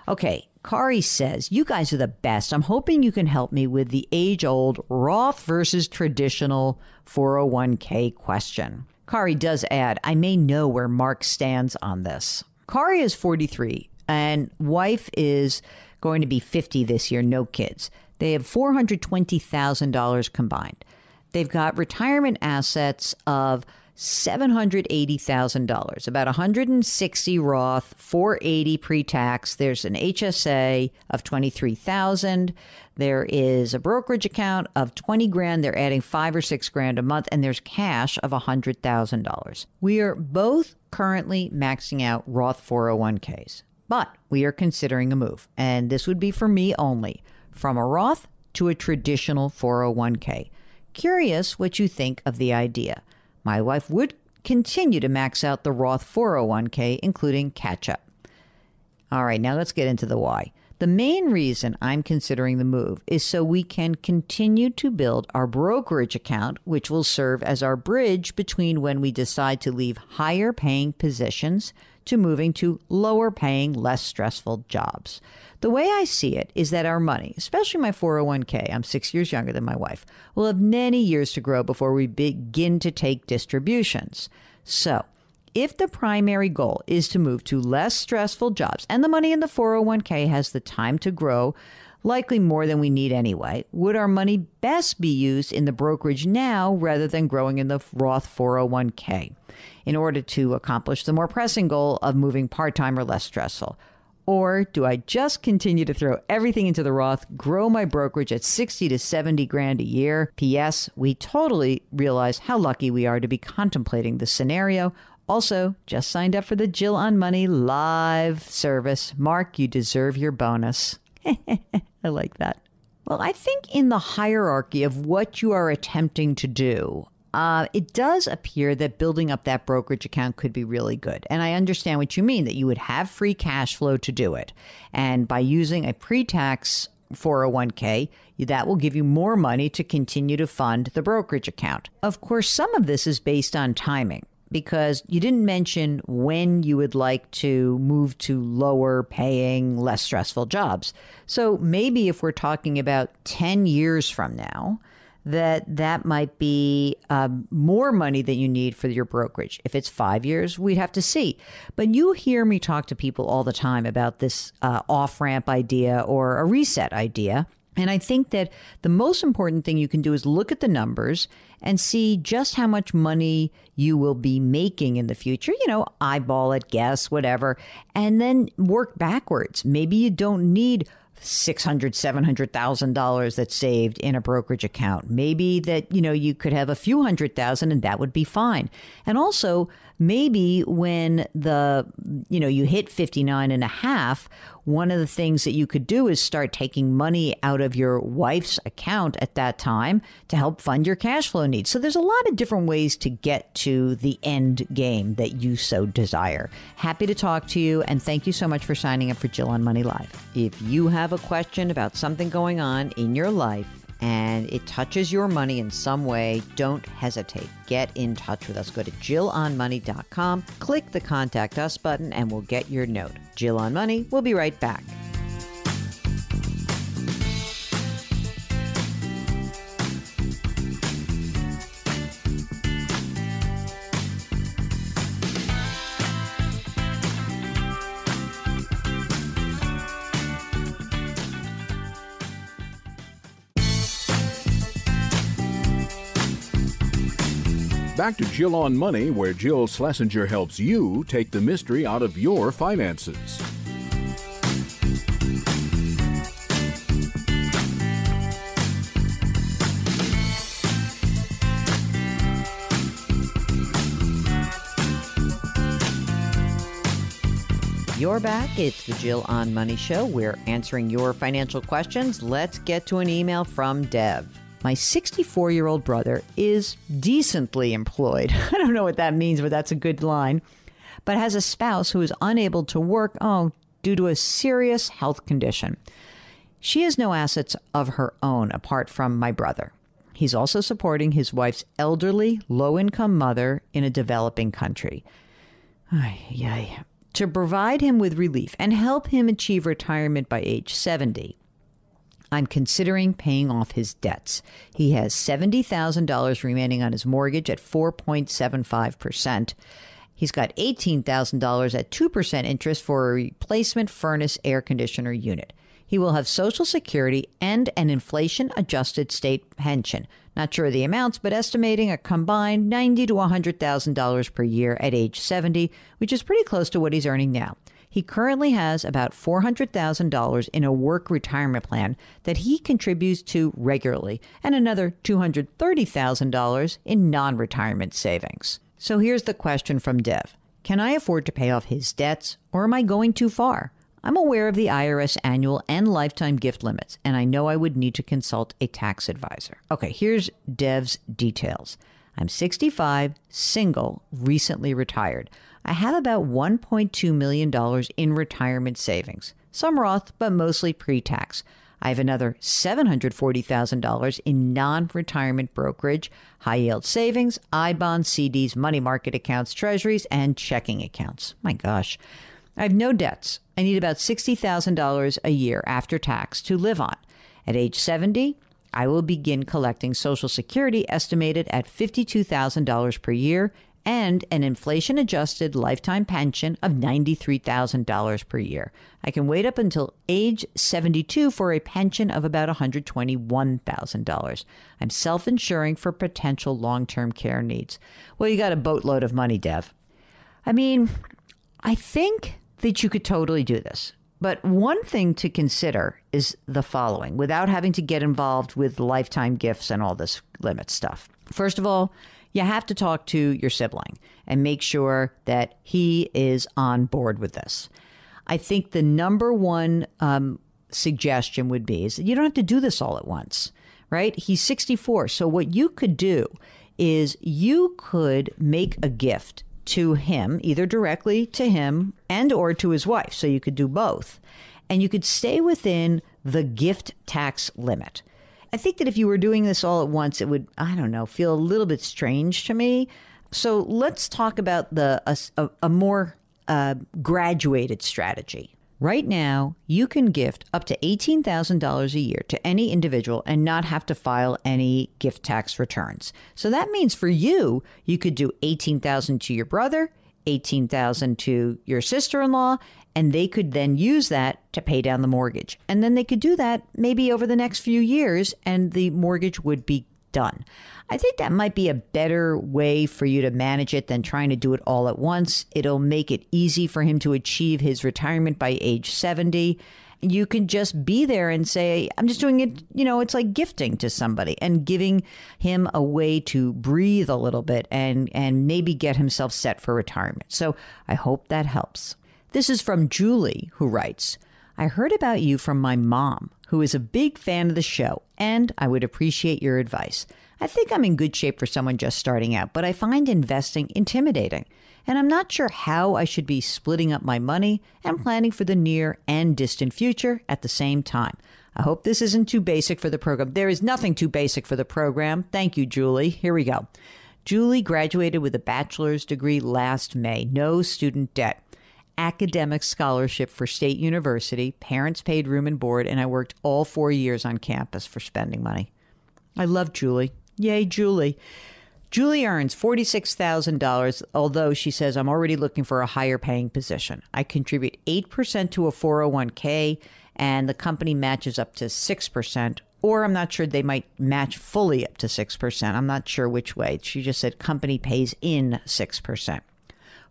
Okay, Kari says, you guys are the best. I'm hoping you can help me with the age-old Roth versus traditional 401k question. Kari does add, I may know where Mark stands on this. Kari is 43, and wife is going to be 50 this year, no kids. They have $420,000 combined. They've got retirement assets of $780,000, about 160 Roth, 480 pre-tax. There's an HSA of 23,000. There is a brokerage account of 20 grand. They're adding 5 or 6 grand a month, and there's cash of $100,000. We are both currently maxing out Roth 401ks, but we are considering a move, and this would be for me only, from a Roth to a traditional 401k. Curious what you think of the idea. My wife would continue to max out the Roth 401k, including catch-up. All right, now let's get into the why. The main reason I'm considering the move is so we can continue to build our brokerage account, which will serve as our bridge between when we decide to leave higher-paying positions to moving to lower-paying, less stressful jobs. The way I see it is that our money, especially my 401k, I'm 6 years younger than my wife, will have many years to grow before we begin to take distributions. So if the primary goal is to move to less stressful jobs, and the money in the 401k has the time to grow, likely more than we need anyway, would our money best be used in the brokerage now rather than growing in the Roth 401k in order to accomplish the more pressing goal of moving part-time or less stressful? Or do I just continue to throw everything into the Roth, grow my brokerage at 60 to 70 grand a year? P.S. We totally realize how lucky we are to be contemplating this scenario. Also, just signed up for the Jill on Money Live service. Mark, you deserve your bonus. I like that. Well, I think in the hierarchy of what you are attempting to do, it does appear that building up that brokerage account could be really good. And I understand what you mean, that you would have free cash flow to do it. And by using a pre-tax 401k, that will give you more money to continue to fund the brokerage account. Of course, some of this is based on timing, because you didn't mention when you would like to move to lower paying, less stressful jobs. So maybe if we're talking about 10 years from now, that might be more money than you need for your brokerage. If it's 5 years, we'd have to see. But you hear me talk to people all the time about this off-ramp idea or a reset idea. And I think that the most important thing you can do is look at the numbers and see just how much money you will be making in the future. You know, eyeball it, guess, whatever, and then work backwards. Maybe you don't need $600,000, $700,000 that's saved in a brokerage account. Maybe that, you know, you could have a few $100,000 and that would be fine. And also maybe when the, you know, you hit 59.5, one of the things that you could do is start taking money out of your wife's account at that time to help fund your cash flow needs. So there's a lot of different ways to get to the end game that you so desire. Happy to talk to you. And thank you so much for signing up for Jill on Money Live. If you have a question about something going on in your life and it touches your money in some way, don't hesitate. Get in touch with us. Go to jillonmoney.com, click the Contact Us button, and we'll get your note. Jill on Money. We'll be right back. Back to Jill on Money, where Jill Schlesinger helps you take the mystery out of your finances. You're back. It's the Jill on Money Show. We're answering your financial questions. Let's get to an email from Deb. My 64-year-old brother is decently employed. I don't know what that means, but that's a good line. But has a spouse who is unable to work due to a serious health condition. She has no assets of her own apart from my brother. He's also supporting his wife's elderly, low-income mother in a developing country. To provide him with relief and help him achieve retirement by age 70. I'm considering paying off his debts. He has $70,000 remaining on his mortgage at 4.75%. He's got $18,000 at 2% interest for a replacement furnace air conditioner unit. He will have Social Security and an inflation-adjusted state pension. Not sure of the amounts, but estimating a combined $90,000 to $100,000 per year at age 70, which is pretty close to what he's earning now. He currently has about $400,000 in a work retirement plan that he contributes to regularly and another $230,000 in non-retirement savings. So here's the question from Dev. Can I afford to pay off his debts, or am I going too far? I'm aware of the IRS annual and lifetime gift limits, and I know I would need to consult a tax advisor. Okay, here's Dev's details. I'm 65, single, recently retired. I have about $1.2 million in retirement savings, some Roth, but mostly pre-tax. I have another $740,000 in non-retirement brokerage, high-yield savings, I-bonds, CDs, money market accounts, treasuries, and checking accounts. My gosh. I have no debts. I need about $60,000 a year after tax to live on. At age 70, I will begin collecting Social Security estimated at $52,000 per year and an inflation-adjusted lifetime pension of $93,000 per year. I can wait up until age 72 for a pension of about $121,000. I'm self-insuring for potential long-term care needs. Well, you got a boatload of money, Dev. I mean, I think that you could totally do this. But one thing to consider is the following, without having to get involved with lifetime gifts and all this limit stuff. First of all, you have to talk to your sibling and make sure that he is on board with this. I think the number one suggestion would be is that you don't have to do this all at once, right? He's 64. So what you could do is you could make a gift to him, either directly to him and or to his wife. So you could do both. And you could stay within the gift tax limit. I think that if you were doing this all at once, it would, I don't know, feel a little bit strange to me. So let's talk about a more graduated strategy. Right now, you can gift up to $18,000 a year to any individual and not have to file any gift tax returns. So that means for you, you could do $18,000 to your brother, $18,000 to your sister-in-law, and they could then use that to pay down the mortgage. And then they could do that maybe over the next few years and the mortgage would be done. I think that might be a better way for you to manage it than trying to do it all at once. It'll make it easy for him to achieve his retirement by age 70. You can just be there and say, I'm just doing it, you know, it's like gifting to somebody and giving him a way to breathe a little bit and maybe get himself set for retirement. So I hope that helps. This is from Julie, who writes, I heard about you from my mom, who is a big fan of the show, and I would appreciate your advice. I think I'm in good shape for someone just starting out, but I find investing intimidating, and I'm not sure how I should be splitting up my money and planning for the near and distant future at the same time. I hope this isn't too basic for the program. There is nothing too basic for the program. Thank you, Julie. Here we go. Julie graduated with a bachelor's degree last May, no student debt, academic scholarship for State University, parents paid room and board, and I worked all 4 years on campus for spending money. I love Julie. Yay, Julie. Julie earns $46,000, although she says, I'm already looking for a higher paying position. I contribute 8% to a 401k, and the company matches up to 6%, or I'm not sure, they might match fully up to 6%. I'm not sure which way. She just said company pays in 6%.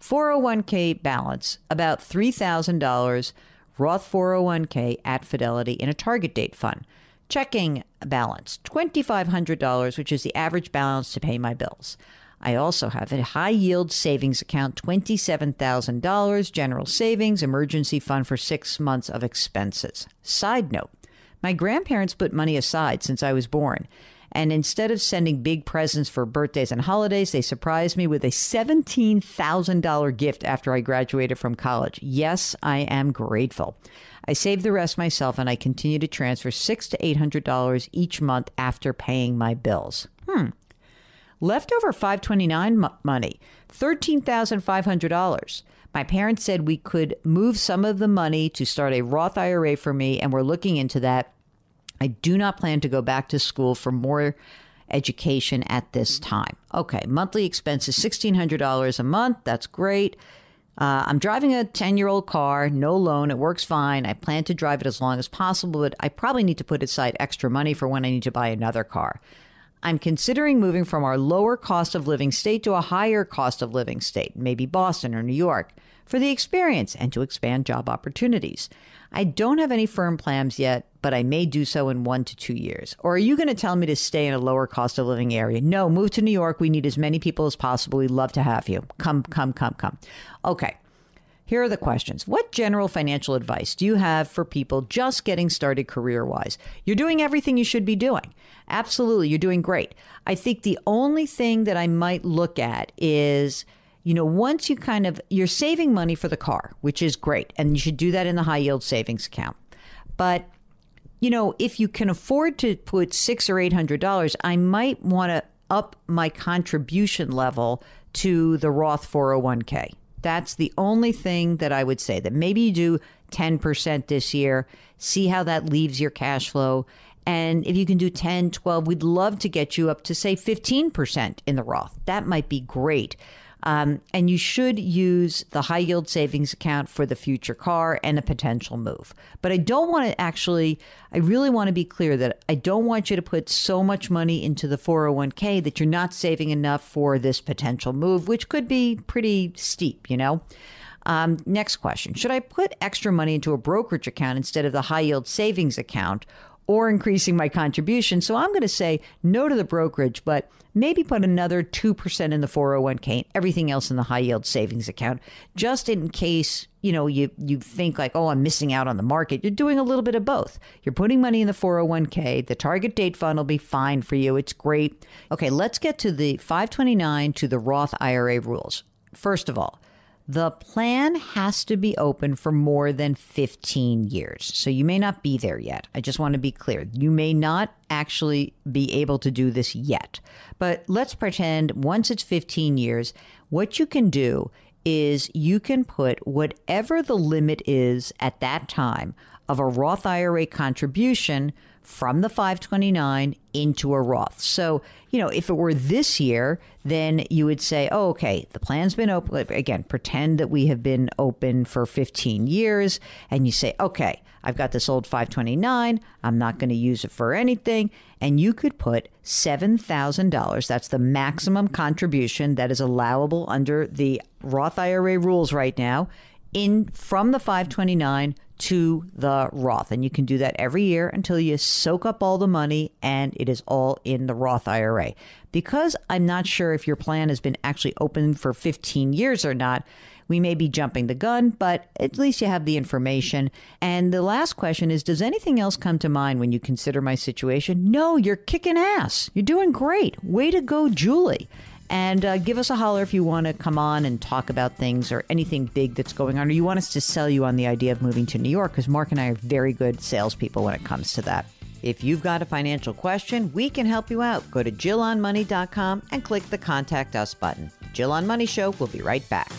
401k balance, about $3,000, Roth 401k at Fidelity in a target date fund. Checking balance, $2,500, which is the average balance to pay my bills. I also have a high yield savings account, $27,000, general savings, emergency fund for 6 months of expenses. Side note, my grandparents put money aside since I was born. And instead of sending big presents for birthdays and holidays, they surprised me with a $17,000 gift after I graduated from college. Yes, I am grateful. I saved the rest myself, and I continue to transfer $600 to $800 each month after paying my bills. Leftover 529 money, $13,500. My parents said we could move some of the money to start a Roth IRA for me, and we're looking into that. I do not plan to go back to school for more education at this time. Okay, monthly expenses, $1,600 a month. That's great. I'm driving a 10-year-old car, no loan. It works fine. I plan to drive it as long as possible, but I probably need to put aside extra money for when I need to buy another car. I'm considering moving from our lower cost of living state to a higher cost of living state, maybe Boston or New York, for the experience and to expand job opportunities. I don't have any firm plans yet, but I may do so in 1 to 2 years. Or are you going to tell me to stay in a lower cost of living area? No, move to New York. We need as many people as possible. We'd love to have you. Come. Okay, here are the questions. What general financial advice do you have for people just getting started career-wise? You're doing everything you should be doing. Absolutely, you're doing great. I think the only thing that I might look at is, you know, once you kind of, you're saving money for the car, which is great. And you should do that in the high yield savings account. But, you know, if you can afford to put $600 or $800, I might want to up my contribution level to the Roth 401k. That's the only thing that I would say, that maybe you do 10% this year, see how that leaves your cash flow. And if you can do 10, 12, we'd love to get you up to say 15% in the Roth. That might be great. And you should use the high yield savings account for the future car and a potential move. But I don't want to actually, I really want to be clear that I don't want you to put so much money into the 401k that you're not saving enough for this potential move, which could be pretty steep, you know. Next question. Should I put extra money into a brokerage account instead of the high yield savings account, or increasing my contribution? So I'm going to say no to the brokerage, but maybe put another 2% in the 401k and everything else in the high yield savings account, just in case, you know, you think like, oh, I'm missing out on the market. You're doing a little bit of both. You're putting money in the 401k. The target date fund will be fine for you. It's great. Okay, let's get to the 529 to the Roth IRA rules. First of all, the plan has to be open for more than 15 years. So you may not be there yet. I just want to be clear. You may not actually be able to do this yet. But let's pretend once it's 15 years, what you can do is you can put whatever the limit is at that time of a Roth IRA contribution from the 529 into a Roth. So, you know, if it were this year, then you would say, oh, okay, the plan's been open. Again, pretend that we have been open for 15 years. And you say, okay, I've got this old 529. I'm not going to use it for anything. And you could put $7,000. That's the maximum contribution that is allowable under the Roth IRA rules right now in from the 529 to the Roth. And you can do that every year until you soak up all the money and it is all in the Roth IRA. Because I'm not sure if your plan has been actually open for 15 years or not, we may be jumping the gun, but at least you have the information. And the last question is, does anything else come to mind when you consider my situation? No, you're kicking ass. You're doing great. Way to go, Julie. And give us a holler if you want to come on and talk about things or anything big that's going on, or you want us to sell you on the idea of moving to New York, because Mark and I are very good salespeople when it comes to that. If you've got a financial question, we can help you out. Go to jillonmoney.com and click the Contact Us button. Jill on Money Show. We'll be right back.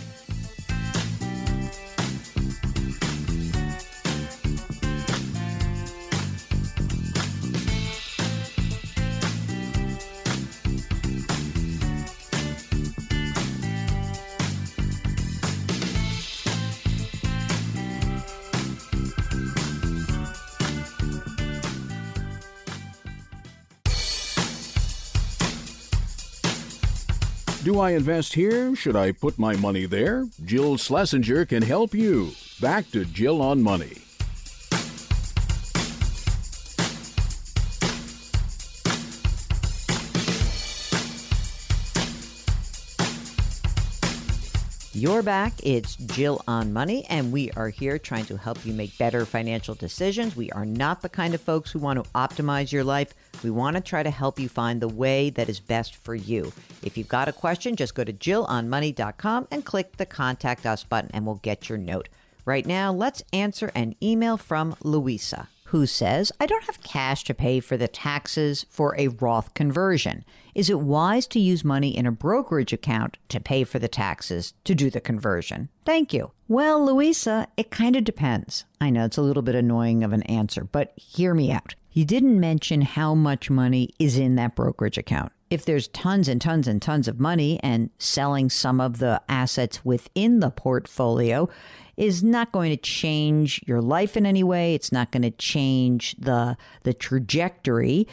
Do I invest here? Should I put my money there? Jill Schlesinger can help you. Back to Jill on Money. You're back. It's Jill on Money, and we are here trying to help you make better financial decisions. We are not the kind of folks who want to optimize your life. We want to try to help you find the way that is best for you. If you've got a question, just go to jillonmoney.com and click the Contact Us button and we'll get your note. Right now, let's answer an email from Louisa, who says, I don't have cash to pay for the taxes for a Roth conversion. Is it wise to use money in a brokerage account to pay for the taxes to do the conversion? Thank you. Well, Louisa, it kind of depends. I know it's a little bit annoying of an answer, but hear me out. You didn't mention how much money is in that brokerage account. If there's tons and tons and tons of money, and selling some of the assets within the portfolio is not going to change your life in any way. It's not going to change the trajectory,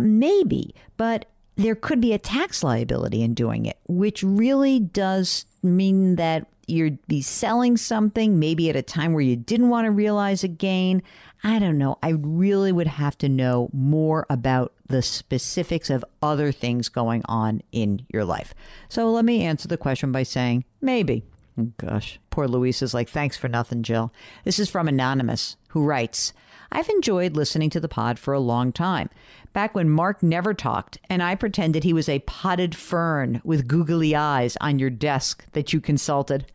maybe, but there could be a tax liability in doing it, which really does mean that you'd be selling something maybe at a time where you didn't want to realize a gain. I don't know. I really would have to know more about the specifics of other things going on in your life. So let me answer the question by saying maybe. Oh, gosh, poor Louisa's like, thanks for nothing, Jill. This is from Anonymous, who writes, I've enjoyed listening to the pod for a long time. Back when Mark never talked and I pretended he was a potted fern with googly eyes on your desk that you consulted.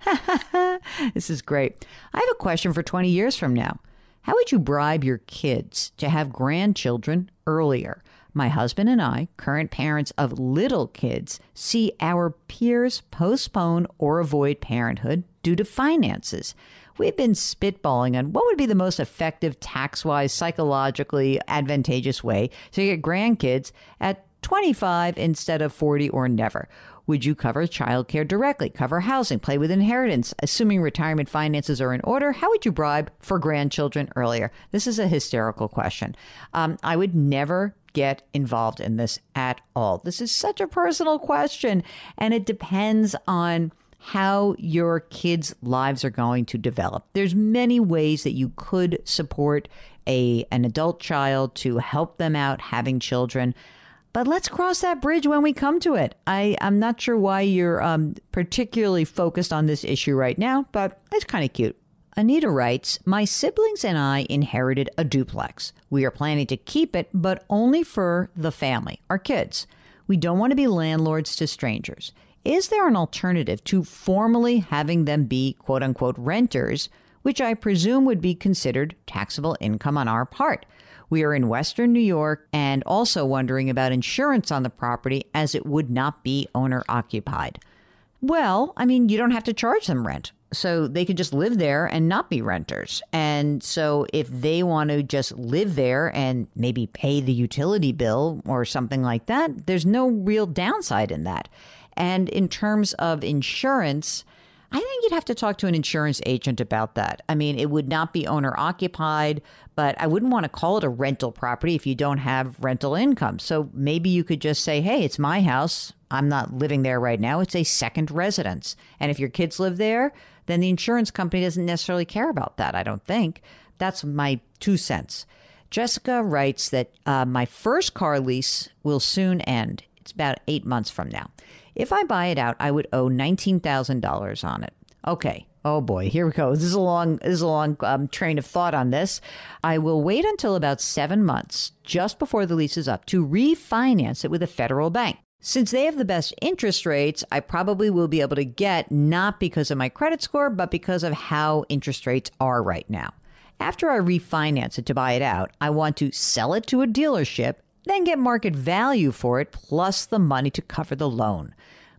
This is great. I have a question for 20 years from now. How would you bribe your kids to have grandchildren earlier? My husband and I, current parents of little kids, see our peers postpone or avoid parenthood due to finances. We've been spitballing on what would be the most effective, tax-wise, psychologically advantageous way to get grandkids at 25 instead of 40 or never. Would you cover childcare directly, cover housing, play with inheritance, assuming retirement finances are in order? How would you bribe for grandchildren earlier? This is a hysterical question. I would never get involved in this at all. This is such a personal question, and it depends on how your kids' lives are going to develop. There's many ways that you could support an adult child to help them out having children. But let's cross that bridge when we come to it. I'm not sure why you're particularly focused on this issue right now, but it's kind of cute. Anita writes, my siblings and I inherited a duplex. We are planning to keep it, but only for the family, our kids. We don't want to be landlords to strangers. Is there an alternative to formally having them be quote unquote renters, which I presume would be considered taxable income on our part? We are in Western New York and also wondering about insurance on the property as it would not be owner occupied. Well, I mean, you don't have to charge them rent. So they could just live there and not be renters. And so if they want to just live there and maybe pay the utility bill or something like that, there's no real downside in that. And in terms of insurance, I think you'd have to talk to an insurance agent about that. I mean, it would not be owner-occupied, but I wouldn't want to call it a rental property if you don't have rental income. So maybe you could just say, hey, it's my house. I'm not living there right now. It's a second residence. And if your kids live there, then the insurance company doesn't necessarily care about that, I don't think. That's my 2 cents. Jessica writes that my first car lease will soon end. It's about 8 months from now. If I buy it out, I would owe $19,000 on it. Okay. Oh boy, here we go. This is a long train of thought on this. I will wait until about 7 months, just before the lease is up, to refinance it with a federal bank. Since they have the best interest rates, I probably will be able to get, not because of my credit score, but because of how interest rates are right now. After I refinance it to buy it out, I want to sell it to a dealership, then get market value for it plus the money to cover the loan.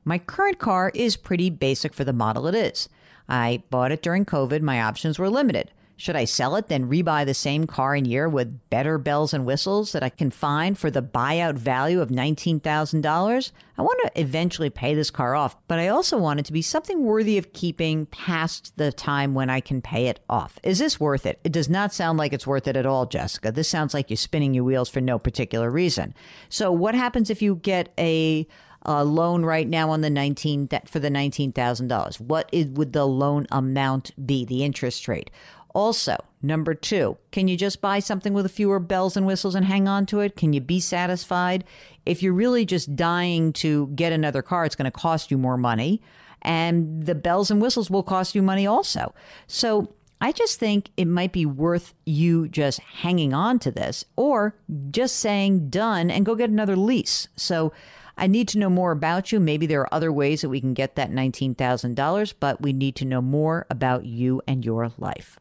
My current car is pretty basic for the model it is. I bought it during COVID. My options were limited. Should I sell it, then rebuy the same car and year with better bells and whistles that I can find for the buyout value of $19,000? I want to eventually pay this car off, but I also want it to be something worthy of keeping past the time when I can pay it off. Is this worth it? It does not sound like it's worth it at all, Jessica. This sounds like you're spinning your wheels for no particular reason. So what happens if you get a loan right now on the $19,000? Would the loan amount be, the interest rate? Also, number 2, can you just buy something with fewer bells and whistles and hang on to it? Can you be satisfied? If you're really just dying to get another car, it's going to cost you more money. And the bells and whistles will cost you money also. So I just think it might be worth you just hanging on to this or just saying done and go get another lease. So I need to know more about you. Maybe there are other ways that we can get that $19,000, but we need to know more about you and your life.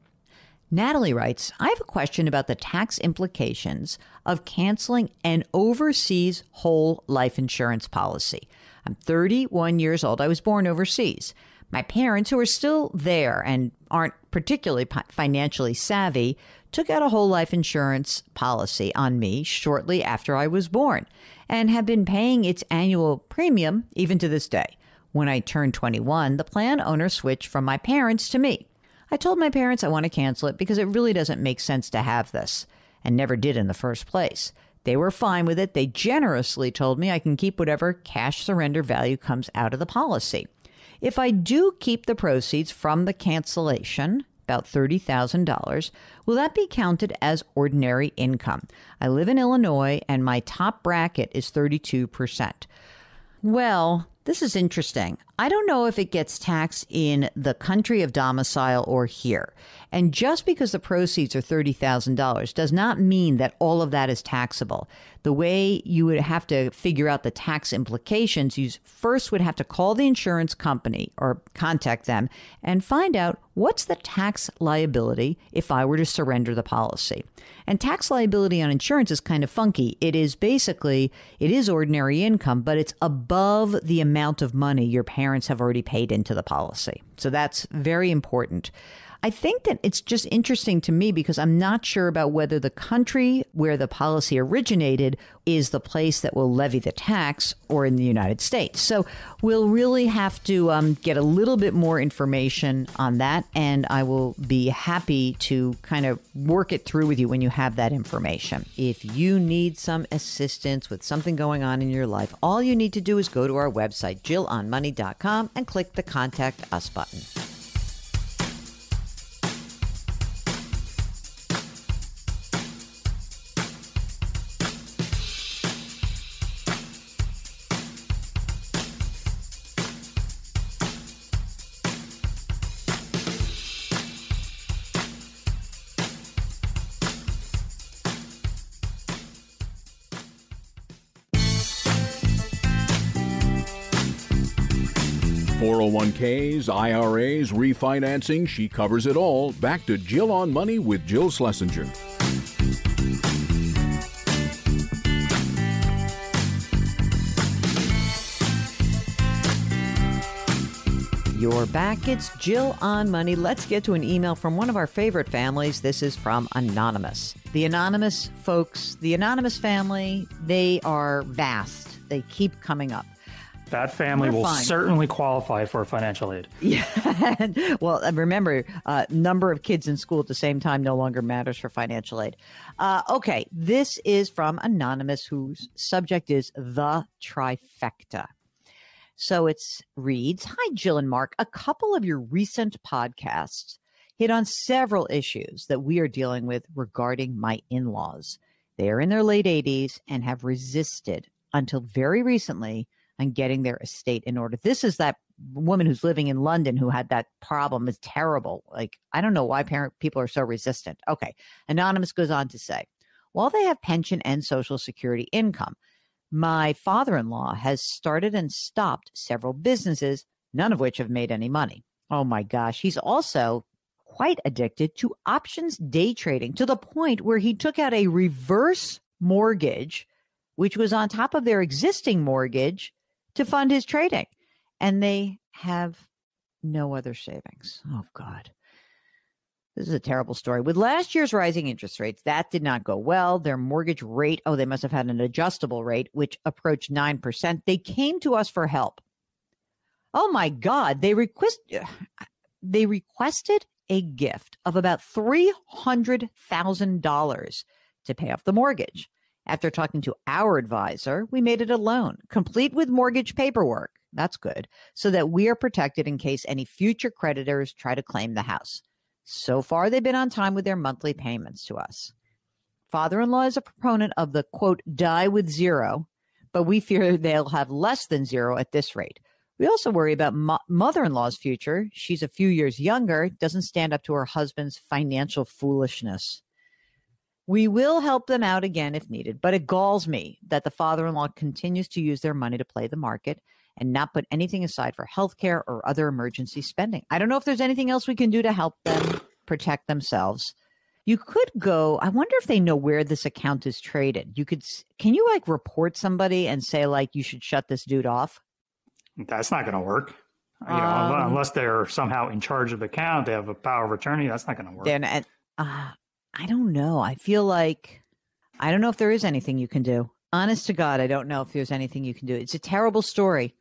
Natalie writes, I have a question about the tax implications of canceling an overseas whole life insurance policy. I'm 31 years old. I was born overseas. My parents, who are still there and aren't particularly financially savvy, took out a whole life insurance policy on me shortly after I was born and have been paying its annual premium even to this day. When I turned 21, the plan owner switched from my parents to me. I told my parents I want to cancel it because it really doesn't make sense to have this, and never did in the first place. They were fine with it. They generously told me I can keep whatever cash surrender value comes out of the policy. If I do keep the proceeds from the cancellation, about $30,000, will that be counted as ordinary income? I live in Illinois and my top bracket is 32%. Well, this is interesting. I don't know if it gets taxed in the country of domicile or here. And just because the proceeds are $30,000 does not mean that all of that is taxable. The way you would have to figure out the tax implications, you first would have to call the insurance company or contact them and find out what's the tax liability if I were to surrender the policy. And tax liability on insurance is kind of funky. It is basically, it is ordinary income, but it's above the amount of money your parents have already paid into the policy. So that's very important. I think that it's just interesting to me because I'm not sure about whether the country where the policy originated is the place that will levy the tax or in the United States. So we'll really have to get a little bit more information on that, and I will be happy to kind of work it through with you when you have that information. If you need some assistance with something going on in your life, all you need to do is go to our website, jillonmoney.com, and click the Contact Us button. Ks, IRAs, refinancing, she covers it all. Back to Jill on Money with Jill Schlesinger. You're back. It's Jill on Money. Let's get to an email from one of our favorite families. This is from Anonymous. The Anonymous folks, the Anonymous family, they are vast. They keep coming up. That family will certainly qualify for financial aid. Yeah. Well, remember, number of kids in school at the same time no longer matters for financial aid. Okay. This is from Anonymous, whose subject is the trifecta. So it reads, "Hi, Jill and Mark. A couple of your recent podcasts hit on several issues that we are dealing with regarding my in-laws. They are in their late 80s and have resisted until very recently and getting their estate in order." This is that woman who's living in London who had that problem. It's terrible. Like, I don't know why people are so resistant. Okay. Anonymous goes on to say, "While they have pension and Social Security income, my father-in-law has started and stopped several businesses, none of which have made any money." Oh my gosh. He's also quite addicted to options day trading, to the point where he took out a reverse mortgage, which was on top of their existing mortgage, to fund his trading, and they have no other savings. Oh God, this is a terrible story. "With last year's rising interest rates, that did not go well. Their mortgage rate," oh, they must have had an adjustable rate, "which approached 9%. They came to us for help." Oh my God, they requested a gift of about $300,000 to pay off the mortgage. "After talking to our advisor, we made it a loan, complete with mortgage paperwork," that's good, "so that we are protected in case any future creditors try to claim the house. So far, they've been on time with their monthly payments to us. Father-in-law is a proponent of the, quote, die with zero, but we fear they'll have less than zero at this rate. We also worry about mother-in-law's future. She's a few years younger, doesn't stand up to her husband's financial foolishness. We will help them out again if needed, but it galls me that the father-in-law continues to use their money to play the market and not put anything aside for healthcare or other emergency spending. I don't know if there's anything else we can do to help them protect themselves." You could go, I wonder if they know where this account is traded. You could, can you like report somebody and say like, you should shut this dude off? That's not going to work. You know, unless they're somehow in charge of the account, they have a power of attorney. That's not going to work. Then, I don't know. I feel like, I don't know if there is anything you can do. Honest to God, I don't know if there's anything you can do. It's a terrible story.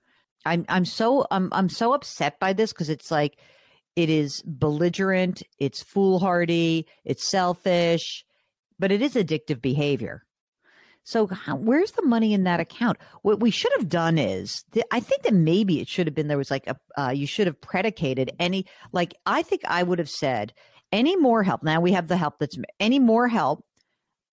I'm so upset by this because it's like, it is belligerent, it's foolhardy, it's selfish, but it is addictive behavior. So where's the money in that account? What we should have done is, I think that maybe it should have been, there was like, you should have predicated any, like, I think I would have said, any more help. Now we have the help that's any more help.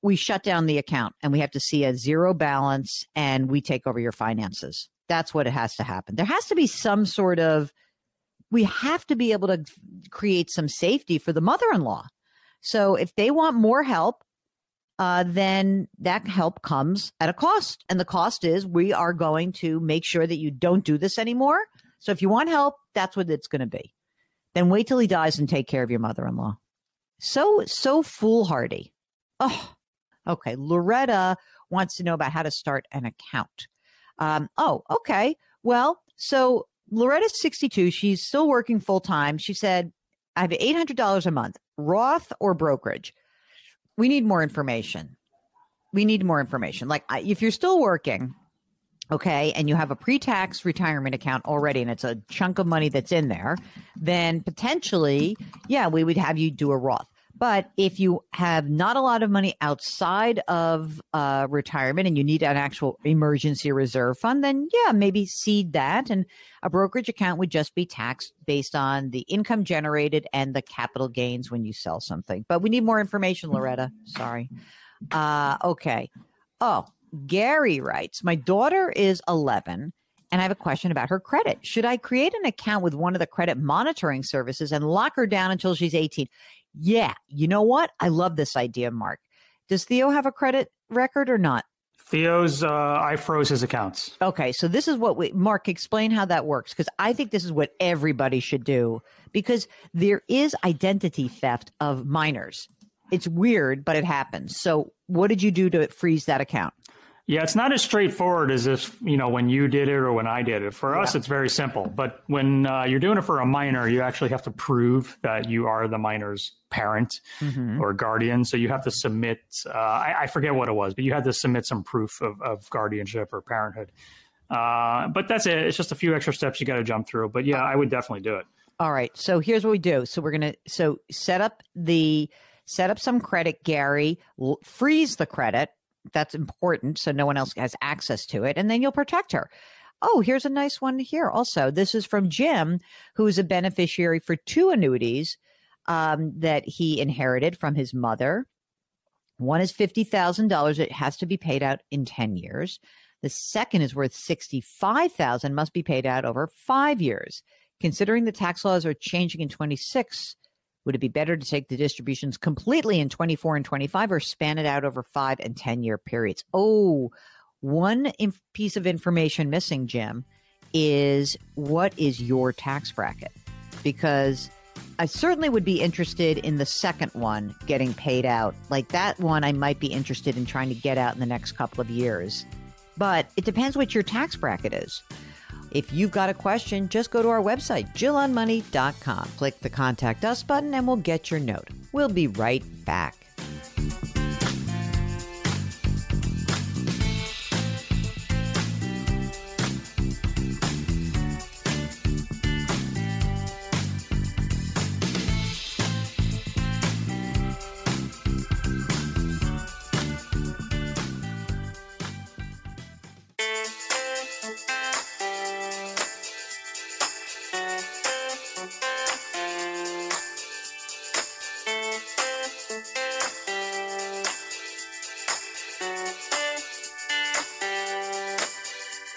We shut down the account and we have to see a zero balance and we take over your finances. That's what it has to happen. There has to be some sort of, we have to be able to create some safety for the mother-in-law. So if they want more help, then that help comes at a cost. And the cost is we are going to make sure that you don't do this anymore. So if you want help, that's what it's going to be. Then wait till he dies and take care of your mother-in-law. So foolhardy. Oh, okay. Loretta wants to know about how to start an account. Oh, okay. Well, so Loretta's 62. She's still working full-time. She said, "I have $800 a month, Roth or brokerage." We need more information. We need more information. Like if you're still working, okay, and you have a pre-tax retirement account already and it's a chunk of money that's in there, then potentially, yeah, we would have you do a Roth. But if you have not a lot of money outside of retirement and you need an actual emergency reserve fund, then yeah, maybe seed that. And a brokerage account would just be taxed based on the income generated and the capital gains when you sell something. But we need more information, Loretta. Sorry. Okay. Oh, Gary writes, "My daughter is 11 and I have a question about her credit. Should I create an account with one of the credit monitoring services and lock her down until she's 18? Yeah. You know what? I love this idea, Mark. Does Theo have a credit record or not? Theo's, I froze his accounts. Okay. So this is what Mark, explain how that works. Cause I think this is what everybody should do because there is identity theft of minors. It's weird, but it happens. So what did you do to freeze that account? Yeah, it's not as straightforward as if, you know, when you did it or when I did it. For us, it's very simple. But when you're doing it for a minor, you actually have to prove that you are the minor's parent or guardian. So you have to submit, I forget what it was, but you had to submit some proof of guardianship or parenthood. But that's it. It's just a few extra steps you got to jump through. But yeah, I would definitely do it. All right. So here's what we do. So we're going to set up some credit, Gary, freeze the credit. That's important, so no one else has access to it, and then you'll protect her. Oh, here's a nice one here also. This is from Jim, who is a beneficiary for two annuities that he inherited from his mother. One is $50,000. It has to be paid out in 10 years. The second is worth $65,000, must be paid out over 5 years. Considering the tax laws are changing in 26, would it be better to take the distributions completely in 24 and 25 or span it out over 5 and 10 year periods? Oh, one piece of information missing, Jim, is what is your tax bracket? Because I certainly would be interested in the second one getting paid out. Like that one, I might be interested in trying to get out in the next couple of years. But it depends what your tax bracket is. If you've got a question, just go to our website, jillonmoney.com. Click the Contact Us button and we'll get your note. We'll be right back.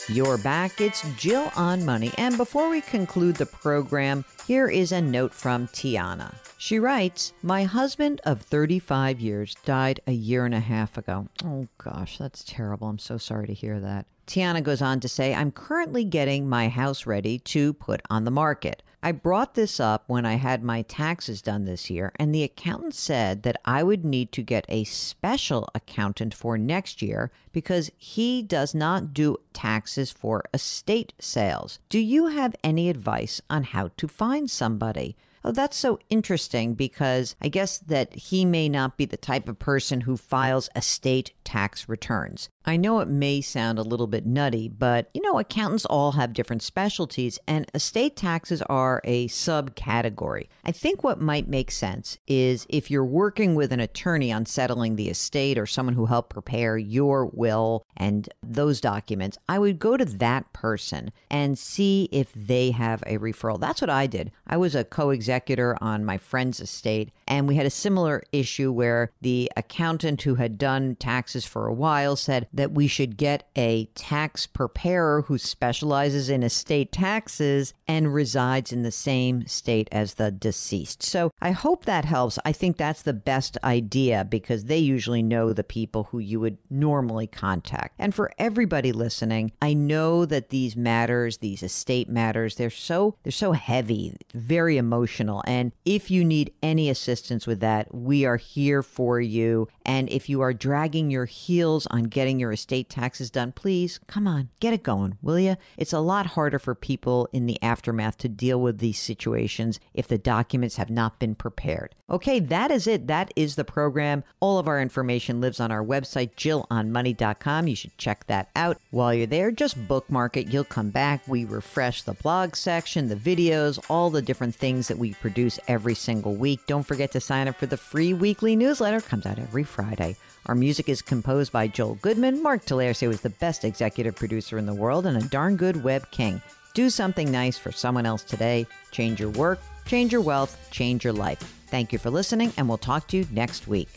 You're back. It's Jill on Money. And before we conclude the program, here is a note from Tiana. She writes, my husband of 35 years died a year and a half ago. Oh, gosh, that's terrible. I'm so sorry to hear that. Tiana goes on to say, I'm currently getting my house ready to put on the market. I brought this up when I had my taxes done this year, and the accountant said that I would need to get a special accountant for next year because he does not do taxes for estate sales. Do you have any advice on how to find somebody? Oh, that's so interesting because I guess that he may not be the type of person who files estate tax returns. I know it may sound a little bit nutty, but you know, accountants all have different specialties and estate taxes are a subcategory. I think what might make sense is if you're working with an attorney on settling the estate or someone who helped prepare your will and those documents, I would go to that person and see if they have a referral. That's what I did. I was a co-executor on my friend's estate and we had a similar issue where the accountant who had done taxes for a while said that we should get a tax preparer who specializes in estate taxes and resides in the same state as the deceased. So I hope that helps. I think that's the best idea because they usually know the people who you would normally contact. And for everybody listening, I know that these matters, these estate matters, they're so heavy, very emotional. And if you need any assistance with that, we are here for you. And if you are dragging your heels on getting your estate taxes done, please, come on, get it going, will you? It's a lot harder for people in the aftermath to deal with these situations if the documents have not been prepared. Okay, that is it. That is the program. All of our information lives on our website, jillonmoney.com. You should check that out. While you're there, just bookmark it. You'll come back. We refresh the blog section, the videos, all the different things that we produce every single week. Don't forget to sign up for the free weekly newsletter. It comes out every Friday. Our music is composed by Joel Goodman. Mark Talercio is the best executive producer in the world and a darn good web king. Do something nice for someone else today. Change your work, change your wealth, change your life. Thank you for listening, and we'll talk to you next week.